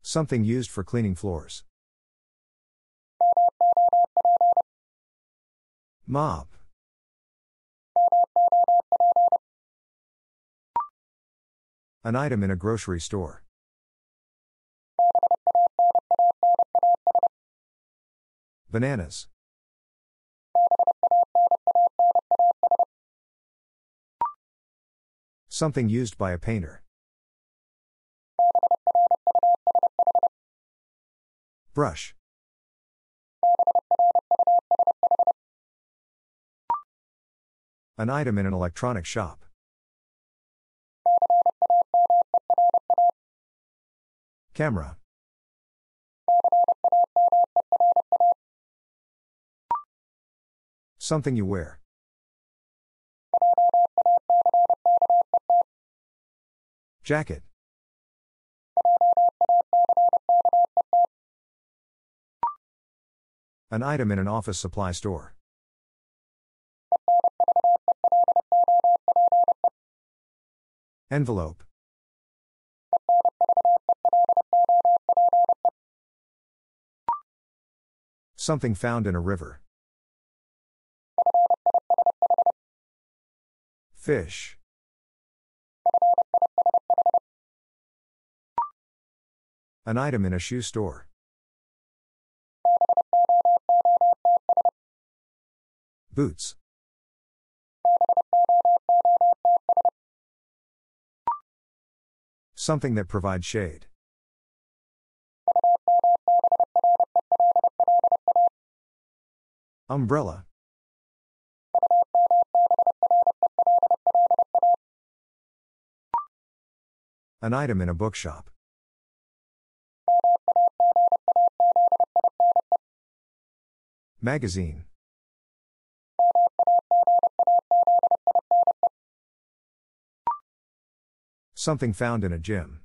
Something used for cleaning floors. Mop. An item in a grocery store. Bananas. Something used by a painter. Brush. An item in an electronic shop. Camera. Something you wear. Jacket. An item in an office supply store. Envelope. Something found in a river. Fish. An item in a shoe store. Boots. Something that provides shade. Umbrella. An item in a bookshop. Magazine. Something found in a gym.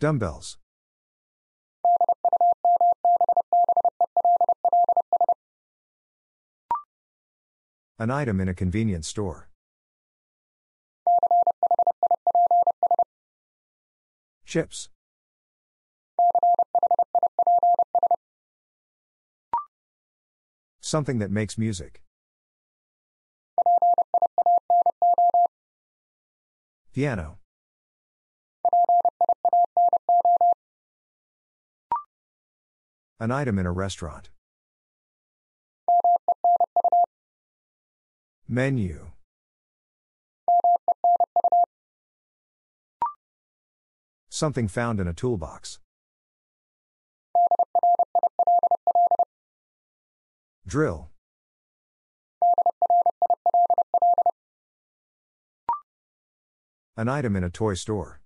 Dumbbells. An item in a convenience store. Chips. Something that makes music. Piano. An item in a restaurant. Menu. Something found in a toolbox. Drill. An item in a toy store.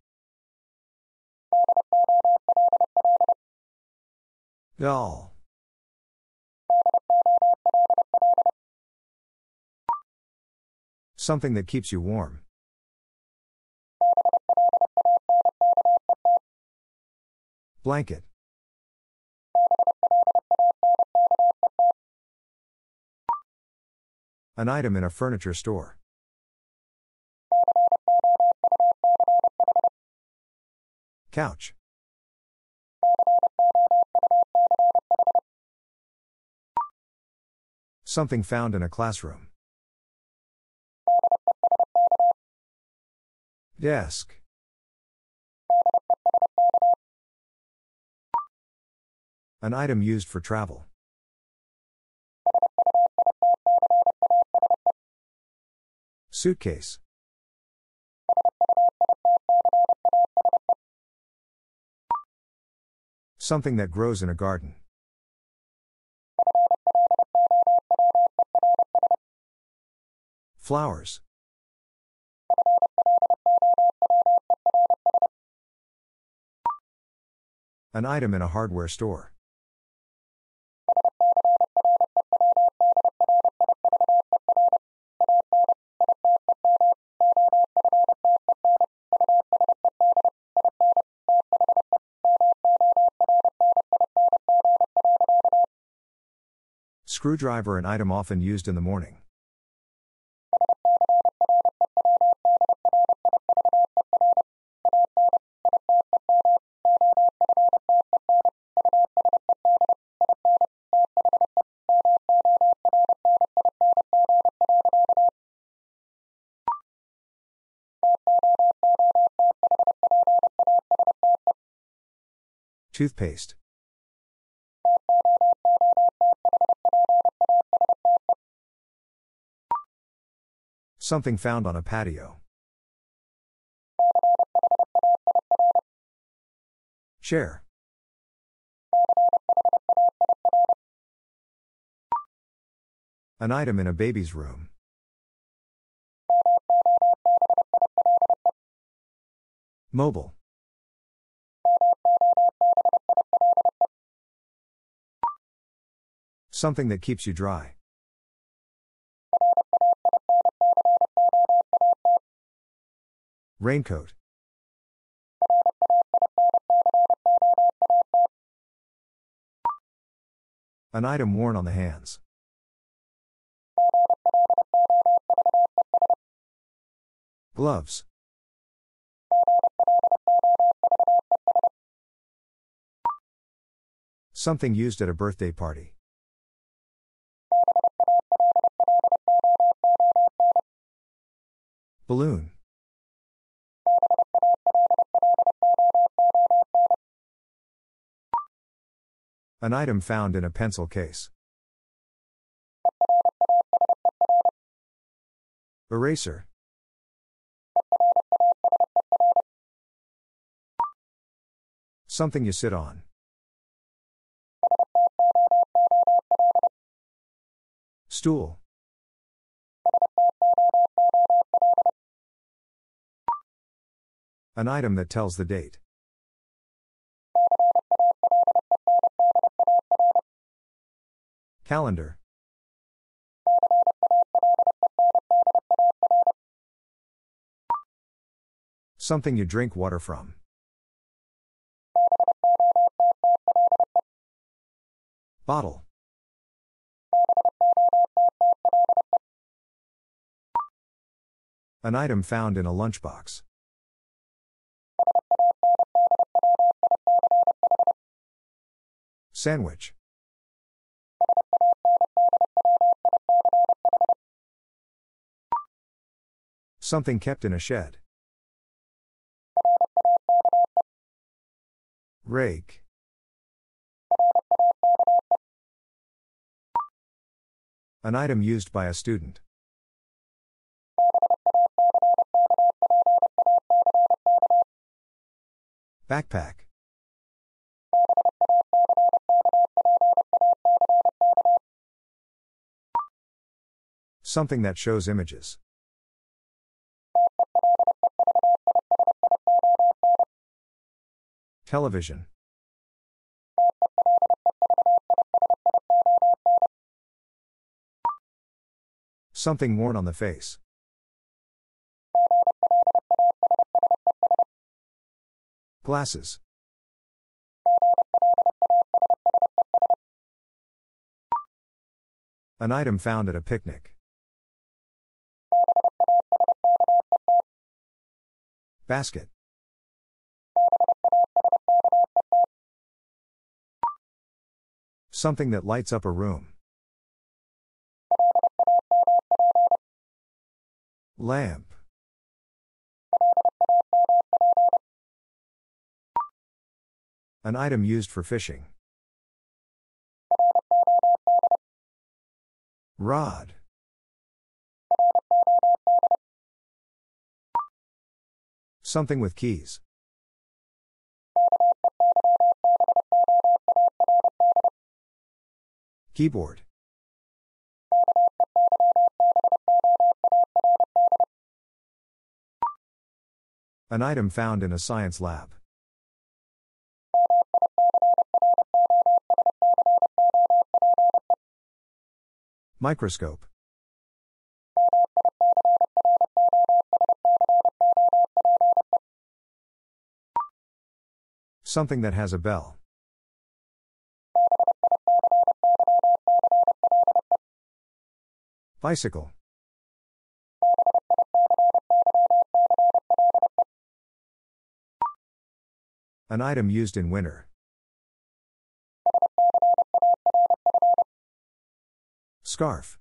Doll. Something that keeps you warm. Blanket. An item in a furniture store. Couch. Something found in a classroom. Desk. An item used for travel. Suitcase. Something that grows in a garden. Flowers. An item in a hardware store. Screwdriver, an item often used in the morning. Toothpaste. Something found on a patio. Chair. An item in a baby's room. Mobile. Something that keeps you dry. Raincoat. An item worn on the hands. Gloves. Something used at a birthday party. Balloon. An item found in a pencil case. Eraser. Something you sit on. Stool. An item that tells the date. Calendar. Something you drink water from. Bottle. An item found in a lunchbox. Sandwich. Something kept in a shed. Rake. An item used by a student. Backpack. Something that shows images. Television. Something worn on the face. Glasses. An item found at a picnic. Basket. Something that lights up a room. Lamp. An item used for fishing. Rod. Something with keys. Keyboard. An item found in a science lab. Microscope. Something that has a bell. Bicycle. An item used in winter. Scarf.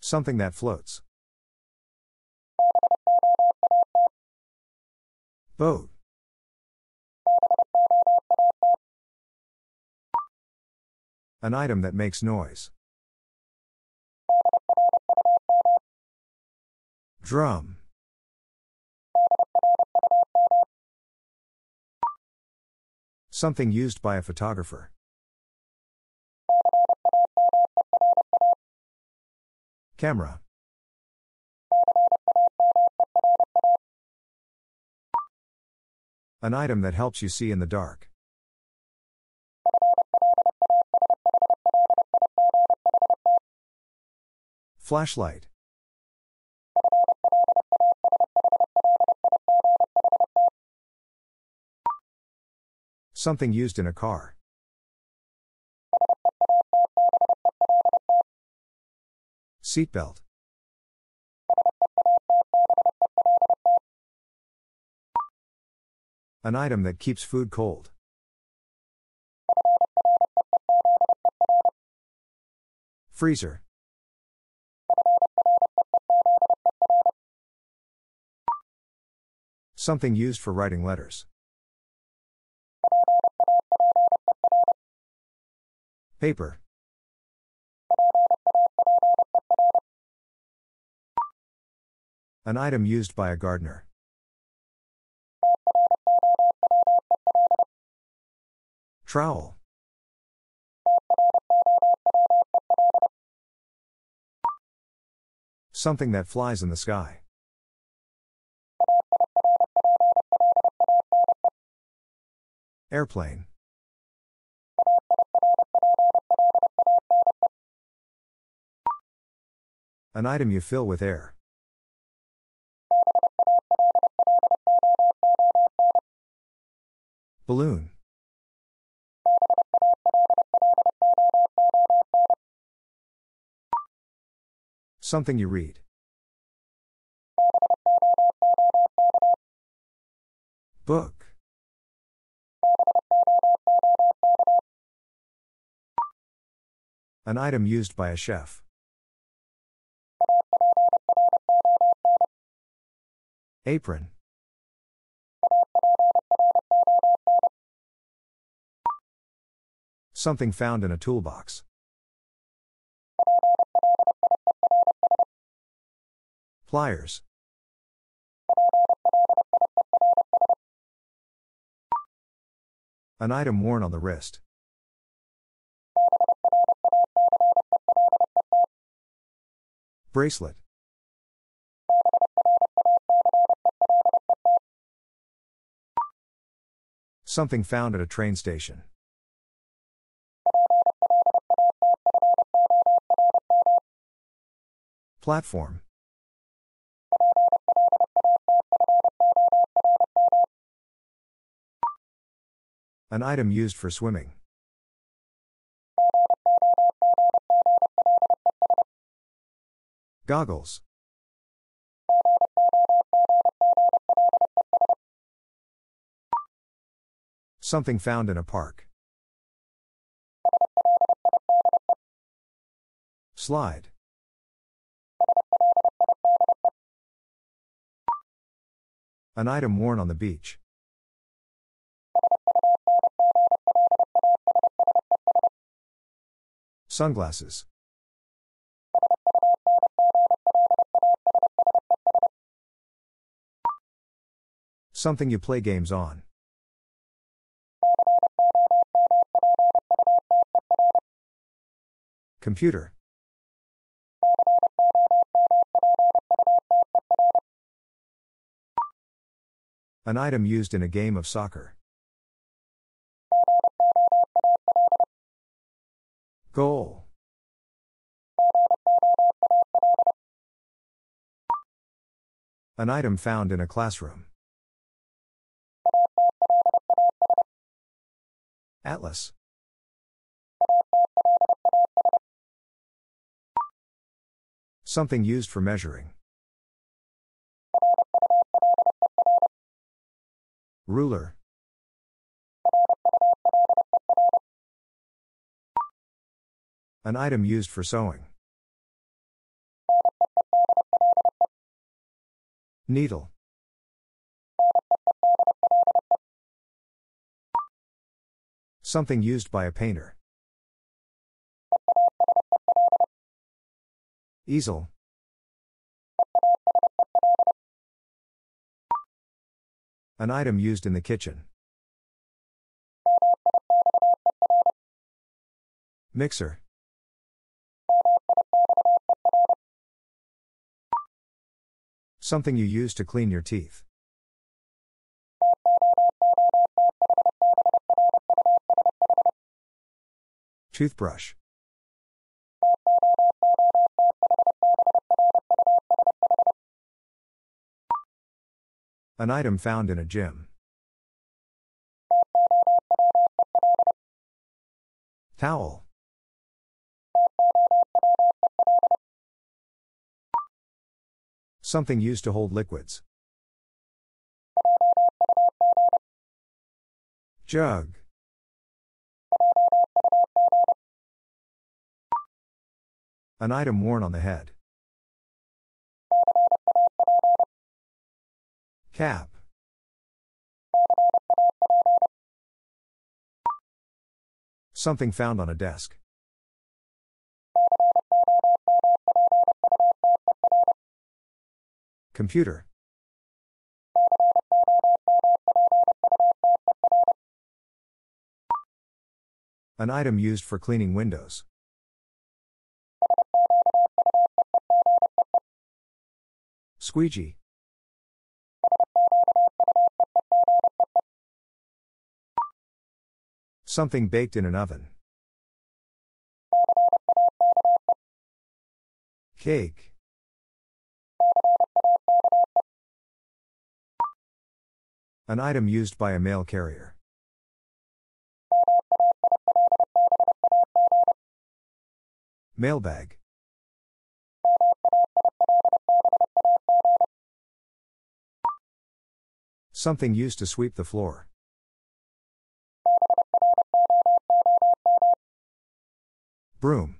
Something that floats. Boat. An item that makes noise. Drum. Something used by a photographer. Camera. An item that helps you see in the dark. Flashlight. Something used in a car. Seatbelt. An item that keeps food cold. Freezer. Something used for writing letters. Paper. An item used by a gardener. Trowel. Something that flies in the sky. Airplane. An item you fill with air. Balloon. Something you read. Book. An item used by a chef. Apron. Something found in a toolbox. Pliers. An item worn on the wrist. Bracelet. Something found at a train station. Platform. An item used for swimming. Goggles. Something found in a park. Slide. An item worn on the beach. Sunglasses. Something you play games on. Computer. An item used in a game of soccer. Goal. An item found in a classroom. Atlas. Something used for measuring. Ruler. An item used for sewing. Needle. Something used by a painter. Easel. An item used in the kitchen. Mixer. Something you use to clean your teeth. Toothbrush. An item found in a gym. Towel. Something used to hold liquids. Jug. An item worn on the head. Cap. Something found on a desk. Computer. An item used for cleaning windows. Squeegee. Something baked in an oven. Cake. An item used by a mail carrier. Mailbag. Something used to sweep the floor. Broom.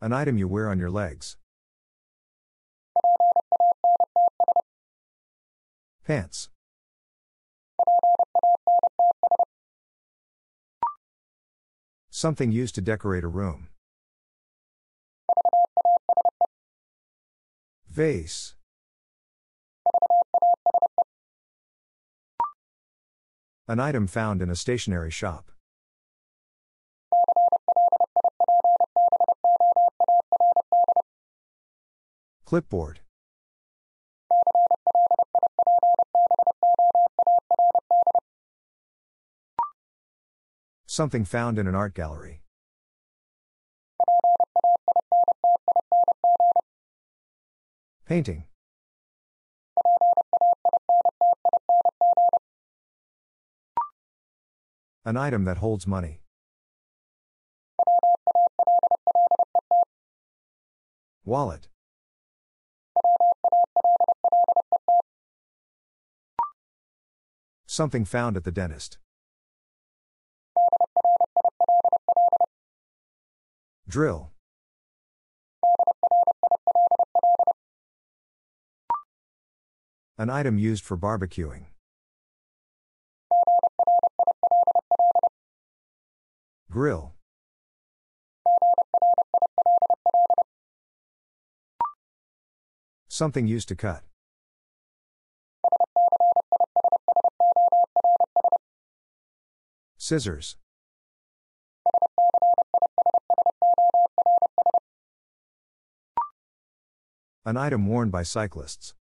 An item you wear on your legs. Pants. Something used to decorate a room. Vase. An item found in a stationery shop. Clipboard. Something found in an art gallery. Painting. An item that holds money. Wallet. Something found at the dentist. Drill. An item used for barbecuing. Grill. Something used to cut. Scissors. An item worn by cyclists.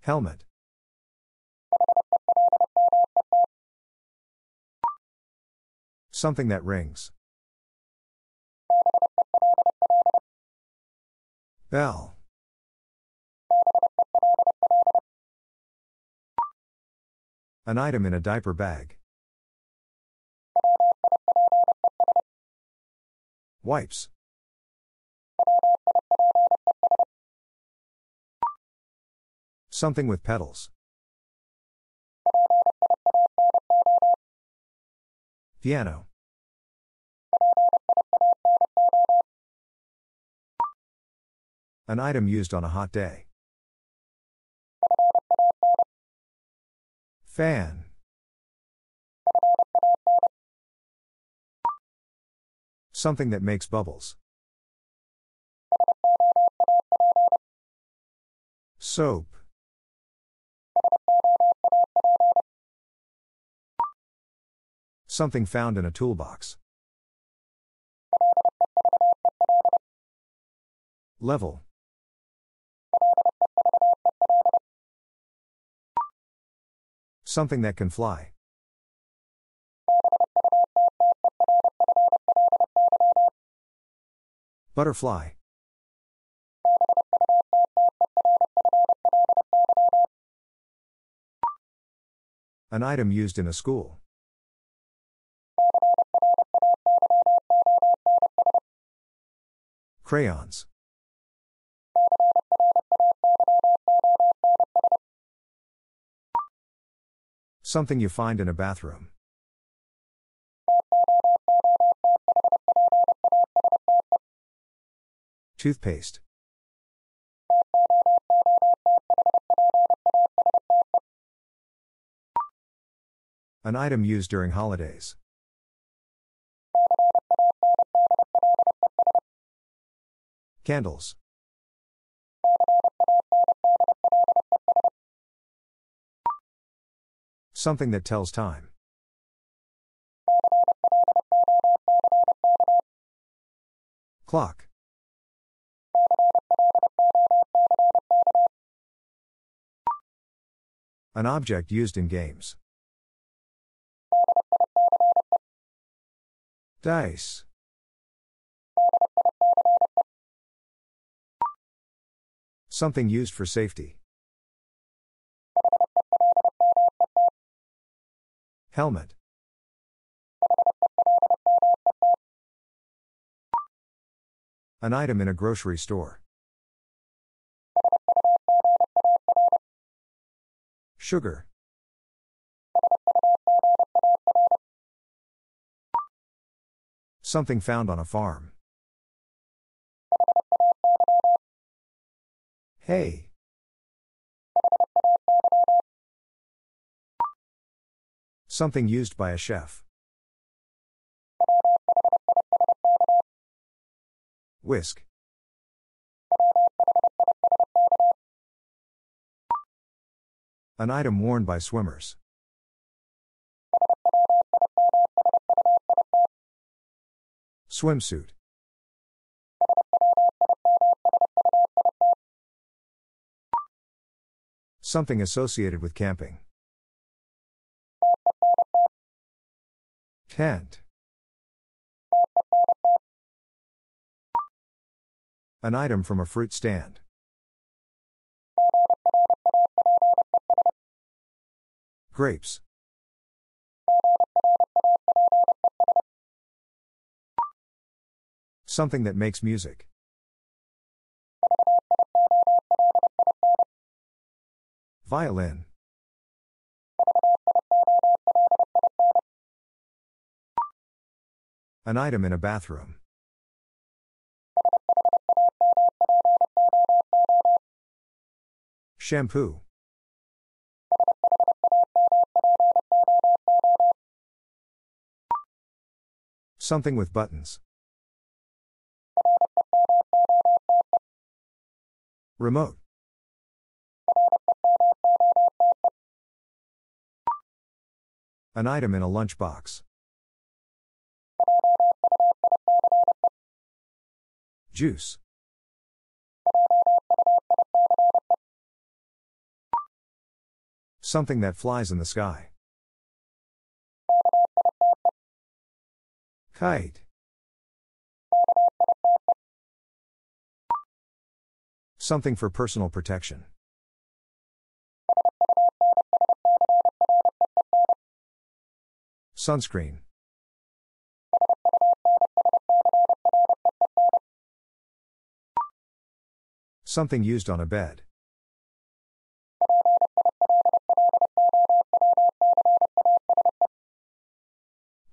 Helmet. Something that rings. Bell. An item in a diaper bag. Wipes. Something with pedals. Piano. An item used on a hot day. Fan. Something that makes bubbles. Soap. Something found in a toolbox. Level. Something that can fly. Butterfly. An item used in a school. Crayons. Something you find in a bathroom. Toothpaste. An item used during holidays. Candles. Something that tells time. Clock. An object used in games. Dice. Something used for safety. Helmet. An item in a grocery store. Sugar. Something found on a farm. Hay. Something used by a chef. Whisk. An item worn by swimmers. Swimsuit. Something associated with camping. Tent. An item from a fruit stand. Grapes. Something that makes music. Violin. An item in a bathroom. Shampoo. Something with buttons. Remote. An item in a lunchbox. Juice. Something that flies in the sky. Kite. Something for personal protection. Sunscreen. Something used on a bed.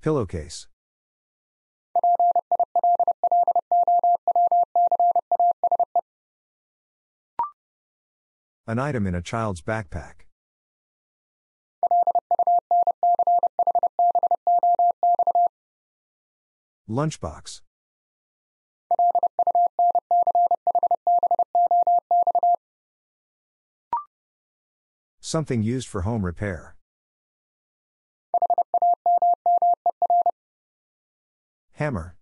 Pillowcase. An item in a child's backpack. Lunchbox. Something used for home repair. Hammer.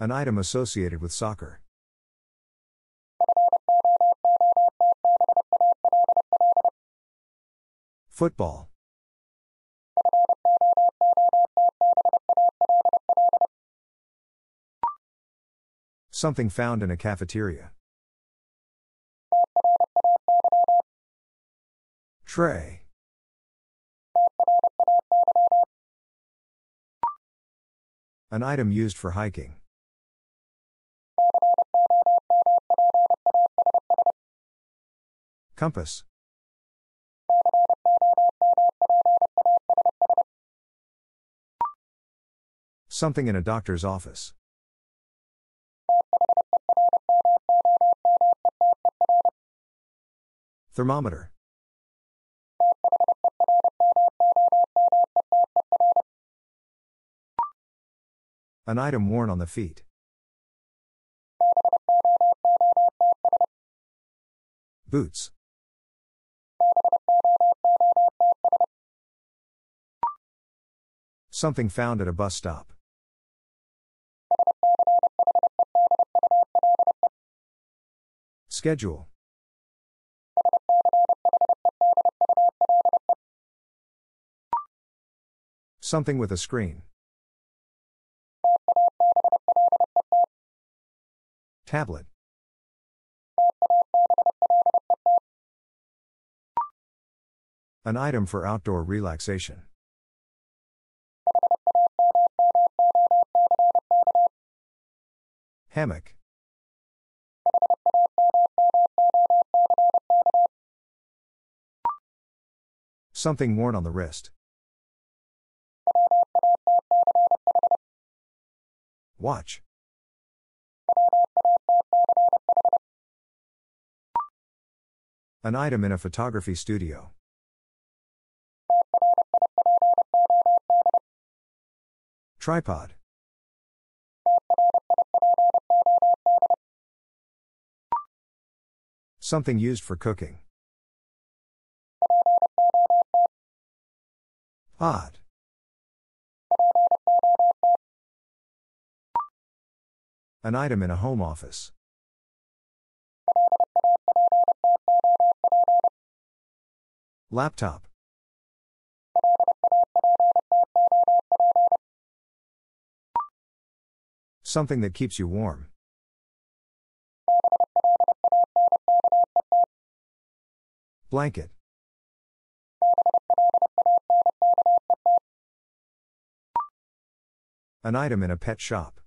An item associated with soccer. Football. Something found in a cafeteria. Tray. An item used for hiking. Compass. Something in a doctor's office. Thermometer. An item worn on the feet. Boots. Something found at a bus stop. Schedule. Something with a screen. Tablet. An item for outdoor relaxation. Hammock. Something worn on the wrist. Watch. An item in a photography studio. Tripod. Something used for cooking. Pot. An item in a home office. Laptop. Something that keeps you warm. Blanket. An item in a pet shop.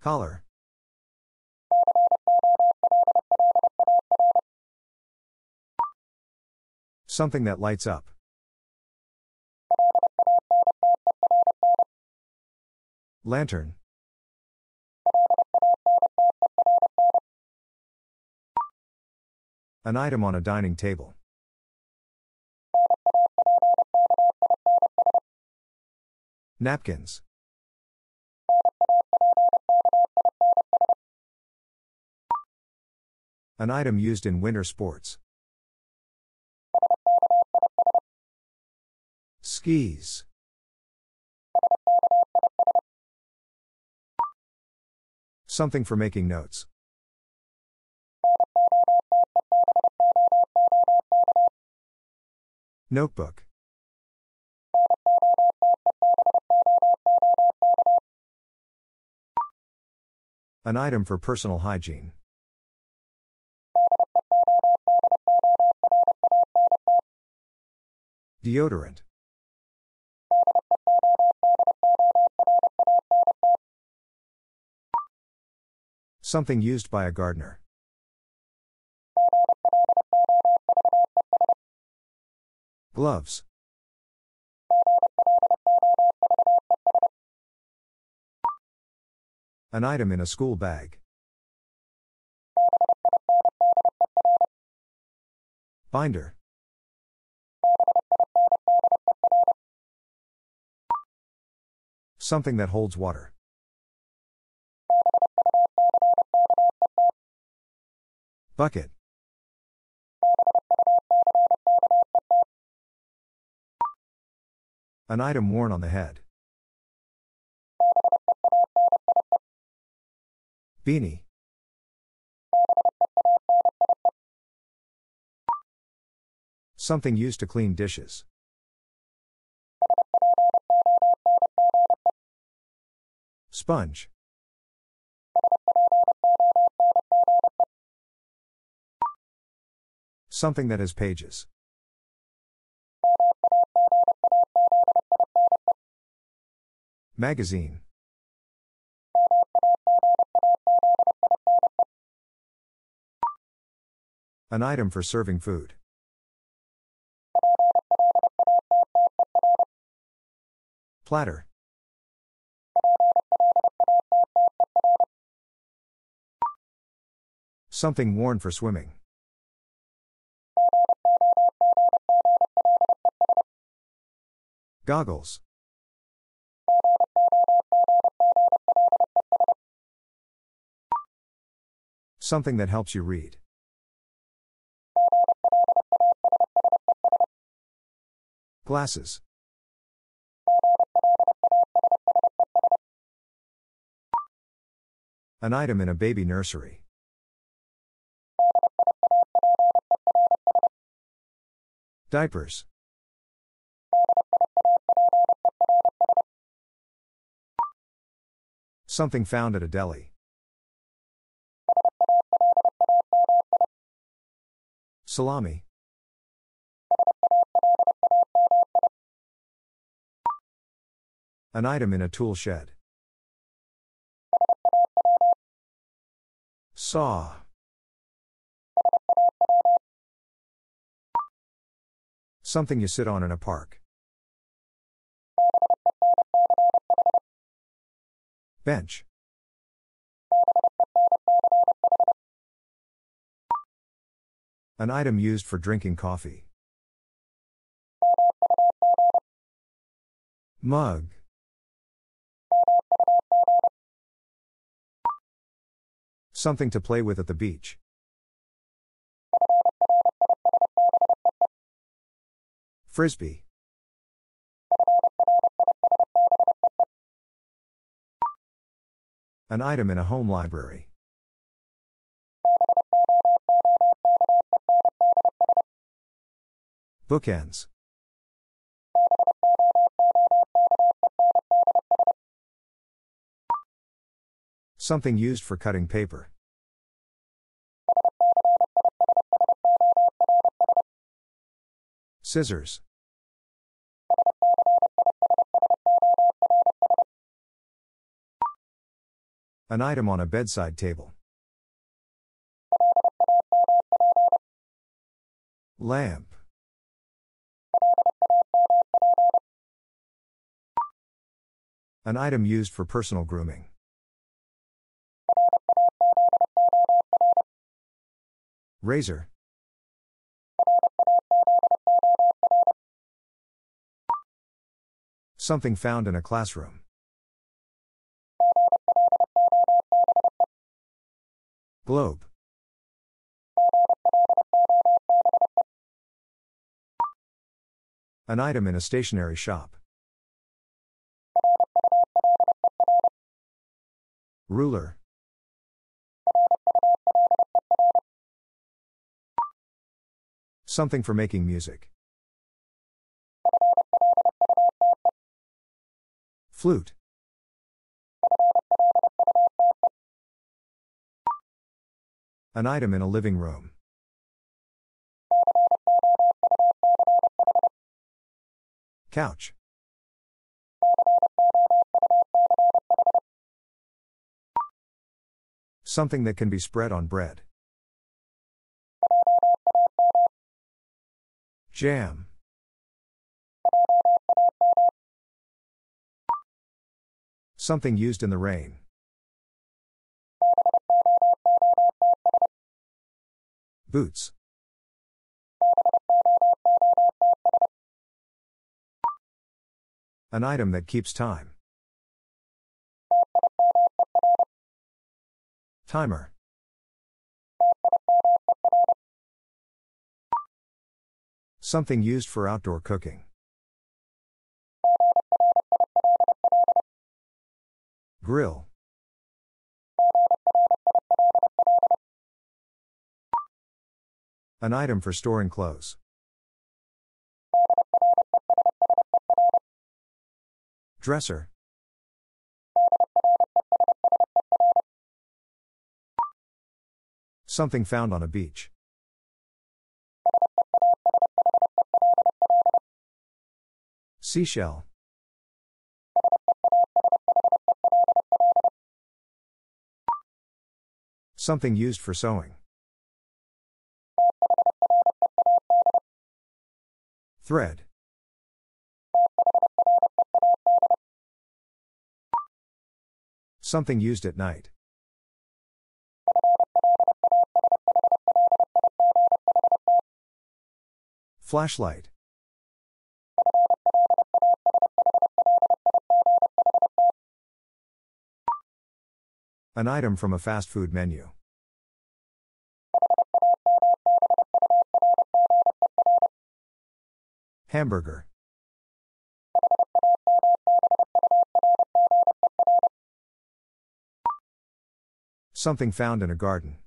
Collar. Something that lights up. Lantern. An item on a dining table. Napkins. An item used in winter sports. Skis. Something for making notes. Notebook. An item for personal hygiene. Deodorant. Something used by a gardener. Gloves. An item in a school bag. Binder. Something that holds water. Bucket. An item worn on the head. Beanie. Something used to clean dishes. Sponge. Something that has pages. Magazine. An item for serving food. Platter. Something worn for swimming. Goggles. Something that helps you read. Glasses. An item in a baby nursery. Diapers. Something found at a deli. Salami. An item in a tool shed. Saw. Something you sit on in a park. Bench. An item used for drinking coffee. Mug. Something to play with at the beach. Frisbee. An item in a home library. Bookends. Something used for cutting paper. Scissors. An item on a bedside table. Lamp. An item used for personal grooming. Razor. Something found in a classroom. Globe. An item in a stationery shop. Ruler. Something for making music. Flute. An item in a living room. Couch. Something that can be spread on bread. Jam. Something used in the rain. Boots. An item that keeps time. Timer. Something used for outdoor cooking. Grill. An item for storing clothes. Dresser. Something found on a beach. Seashell. Something used for sewing. Thread. Something used at night. Flashlight. An item from a fast food menu. Hamburger. Something found in a garden.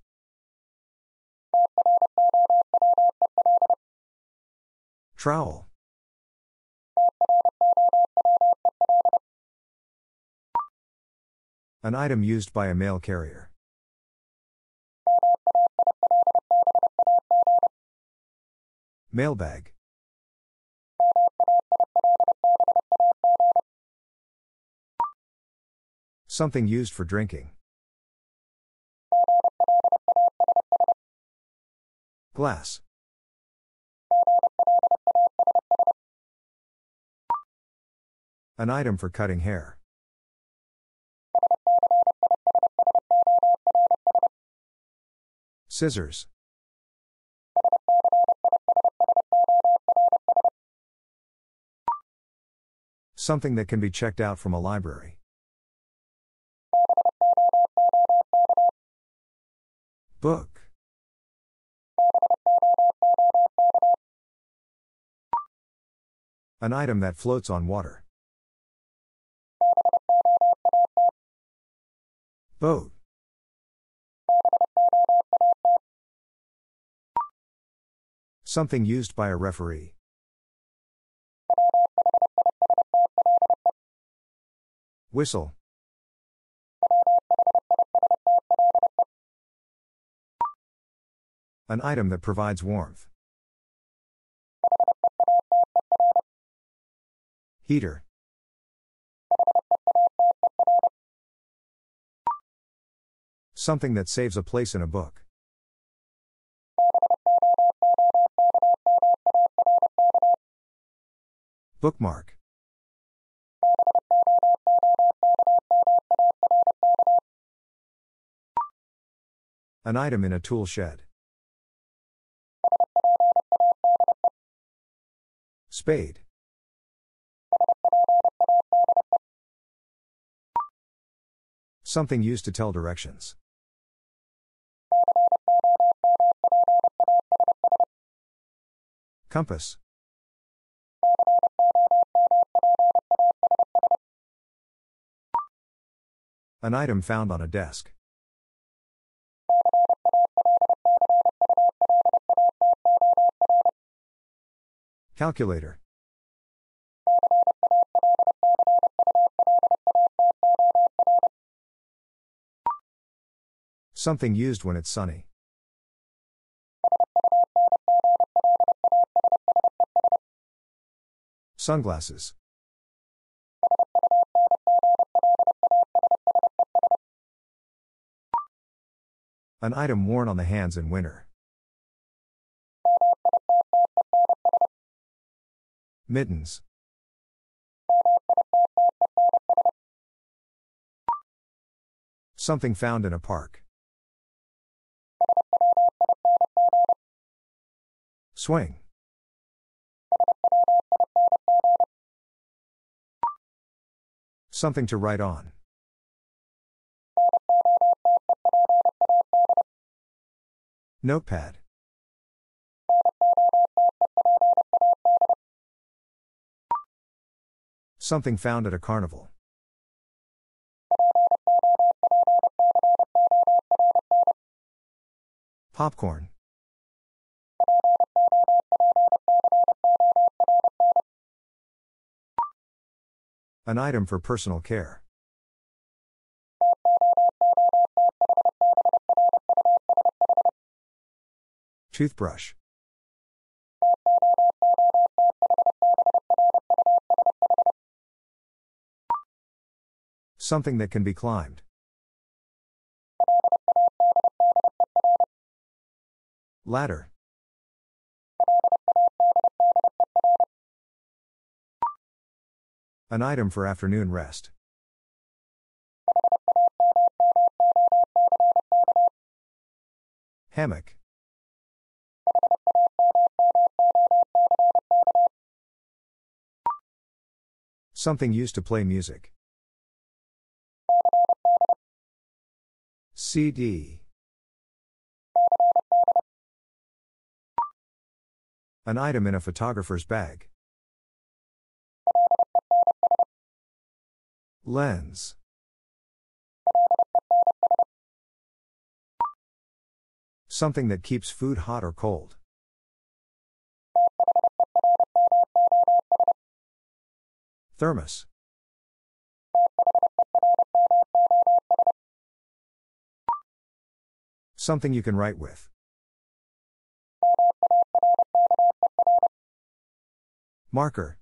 Trowel. An item used by a mail carrier. Mailbag. Something used for drinking. Glass. An item for cutting hair. Scissors. Something that can be checked out from a library. Book. An item that floats on water. Boat. Something used by a referee. Whistle. An item that provides warmth. Heater. Something that saves a place in a book. Bookmark. An item in a tool shed. Spade. Something used to tell directions. Compass. An item found on a desk. Calculator. Something used when it's sunny. Sunglasses. An item worn on the hands in winter. Mittens. Something found in a park. Swing. Something to write on. Notepad. Something found at a carnival. Popcorn. An item for personal care. Toothbrush. Something that can be climbed. Ladder. An item for afternoon rest. Hammock. Something used to play music. C D. An item in a photographer's bag. Lens. Something that keeps food hot or cold. Thermos. Something you can write with. Marker.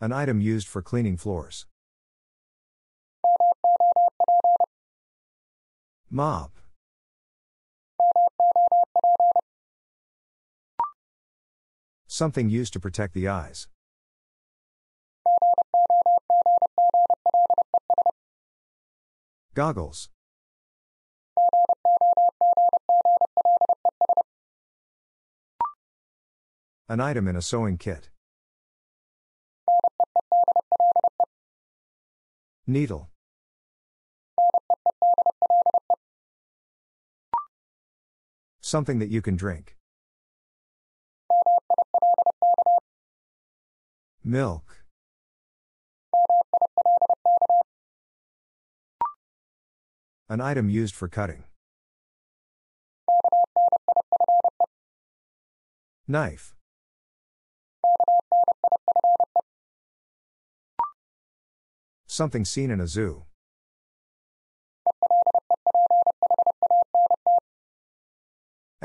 An item used for cleaning floors. Mop. Something used to protect the eyes. Goggles. An item in a sewing kit. Needle. Something that you can drink. Milk. An item used for cutting. Knife. Something seen in a zoo.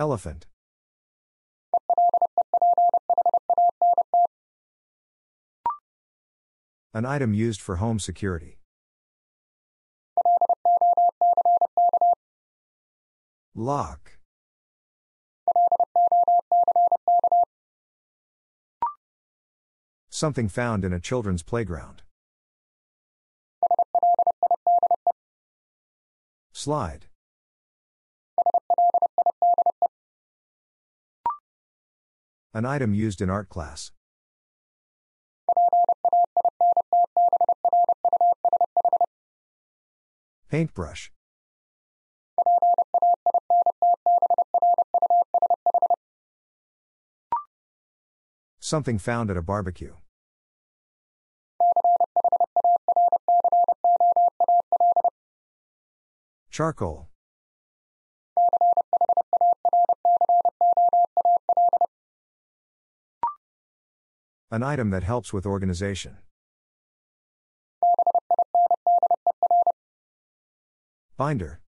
Elephant. An item used for home security. Lock. Something found in a children's playground. Slide. An item used in art class. Paintbrush. Something found at a barbecue. Charcoal. An item that helps with organization. Binder.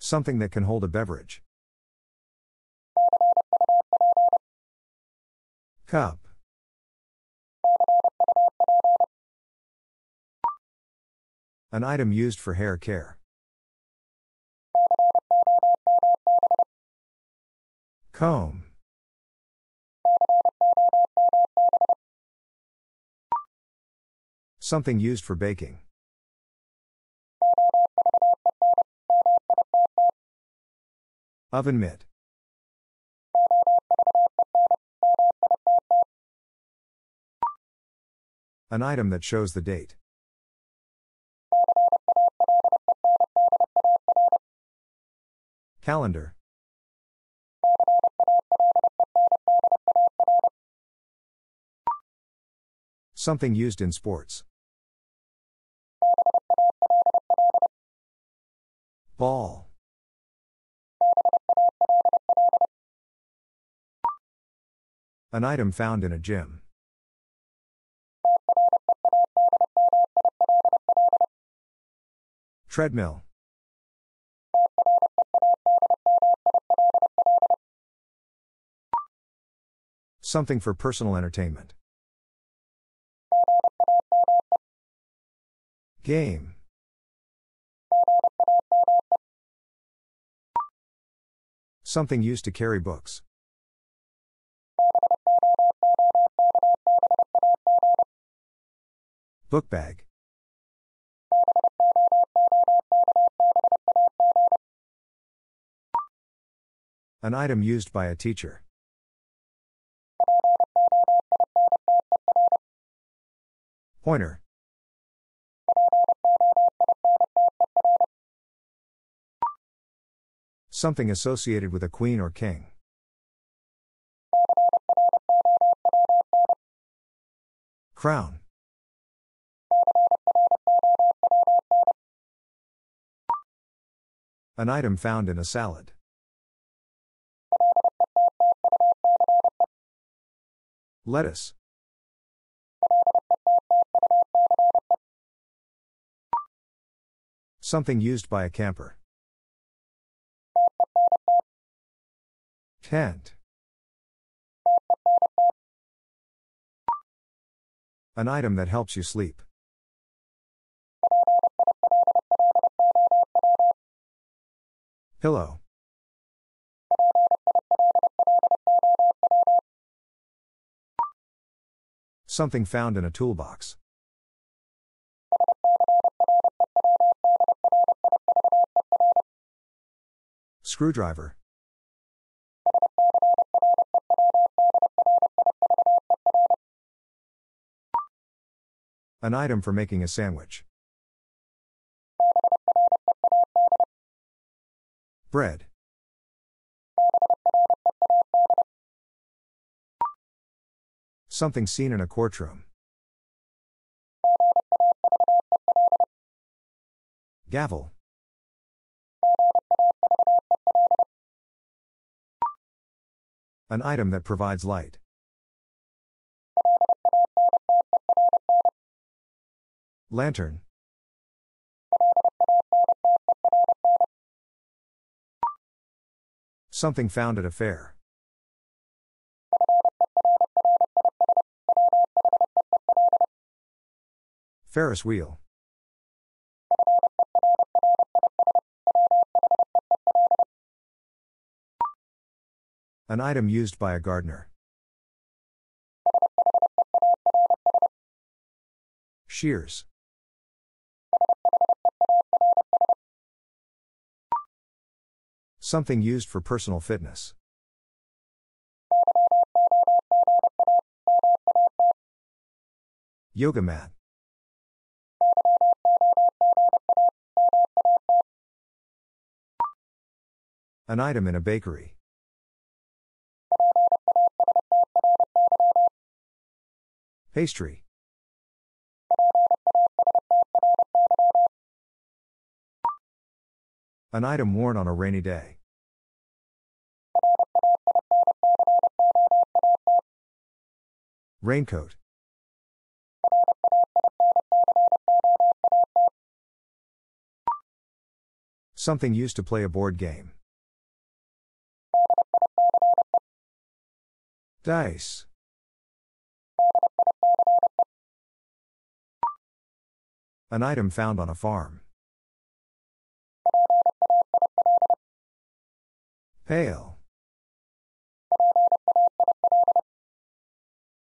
Something that can hold a beverage. Cup. An item used for hair care. Comb. Something used for baking. Oven mitt. An item that shows the date. Calendar. Something used in sports. Ball. An item found in a gym. Treadmill. Something for personal entertainment. Game. Something used to carry books. Book bag. An item used by a teacher. Pointer. Something associated with a queen or king. Crown. An item found in a salad. Lettuce. Something used by a camper. Tent. An item that helps you sleep. Pillow. Something found in a toolbox. Screwdriver. An item for making a sandwich. Bread. Something seen in a courtroom. Gavel. An item that provides light. Lantern. Something found at a fair. Ferris wheel. An item used by a gardener. Shears. Something used for personal fitness. Yoga mat. An item in a bakery. Pastry. An item worn on a rainy day. Raincoat. Something used to play a board game. Dice. An item found on a farm. Pail.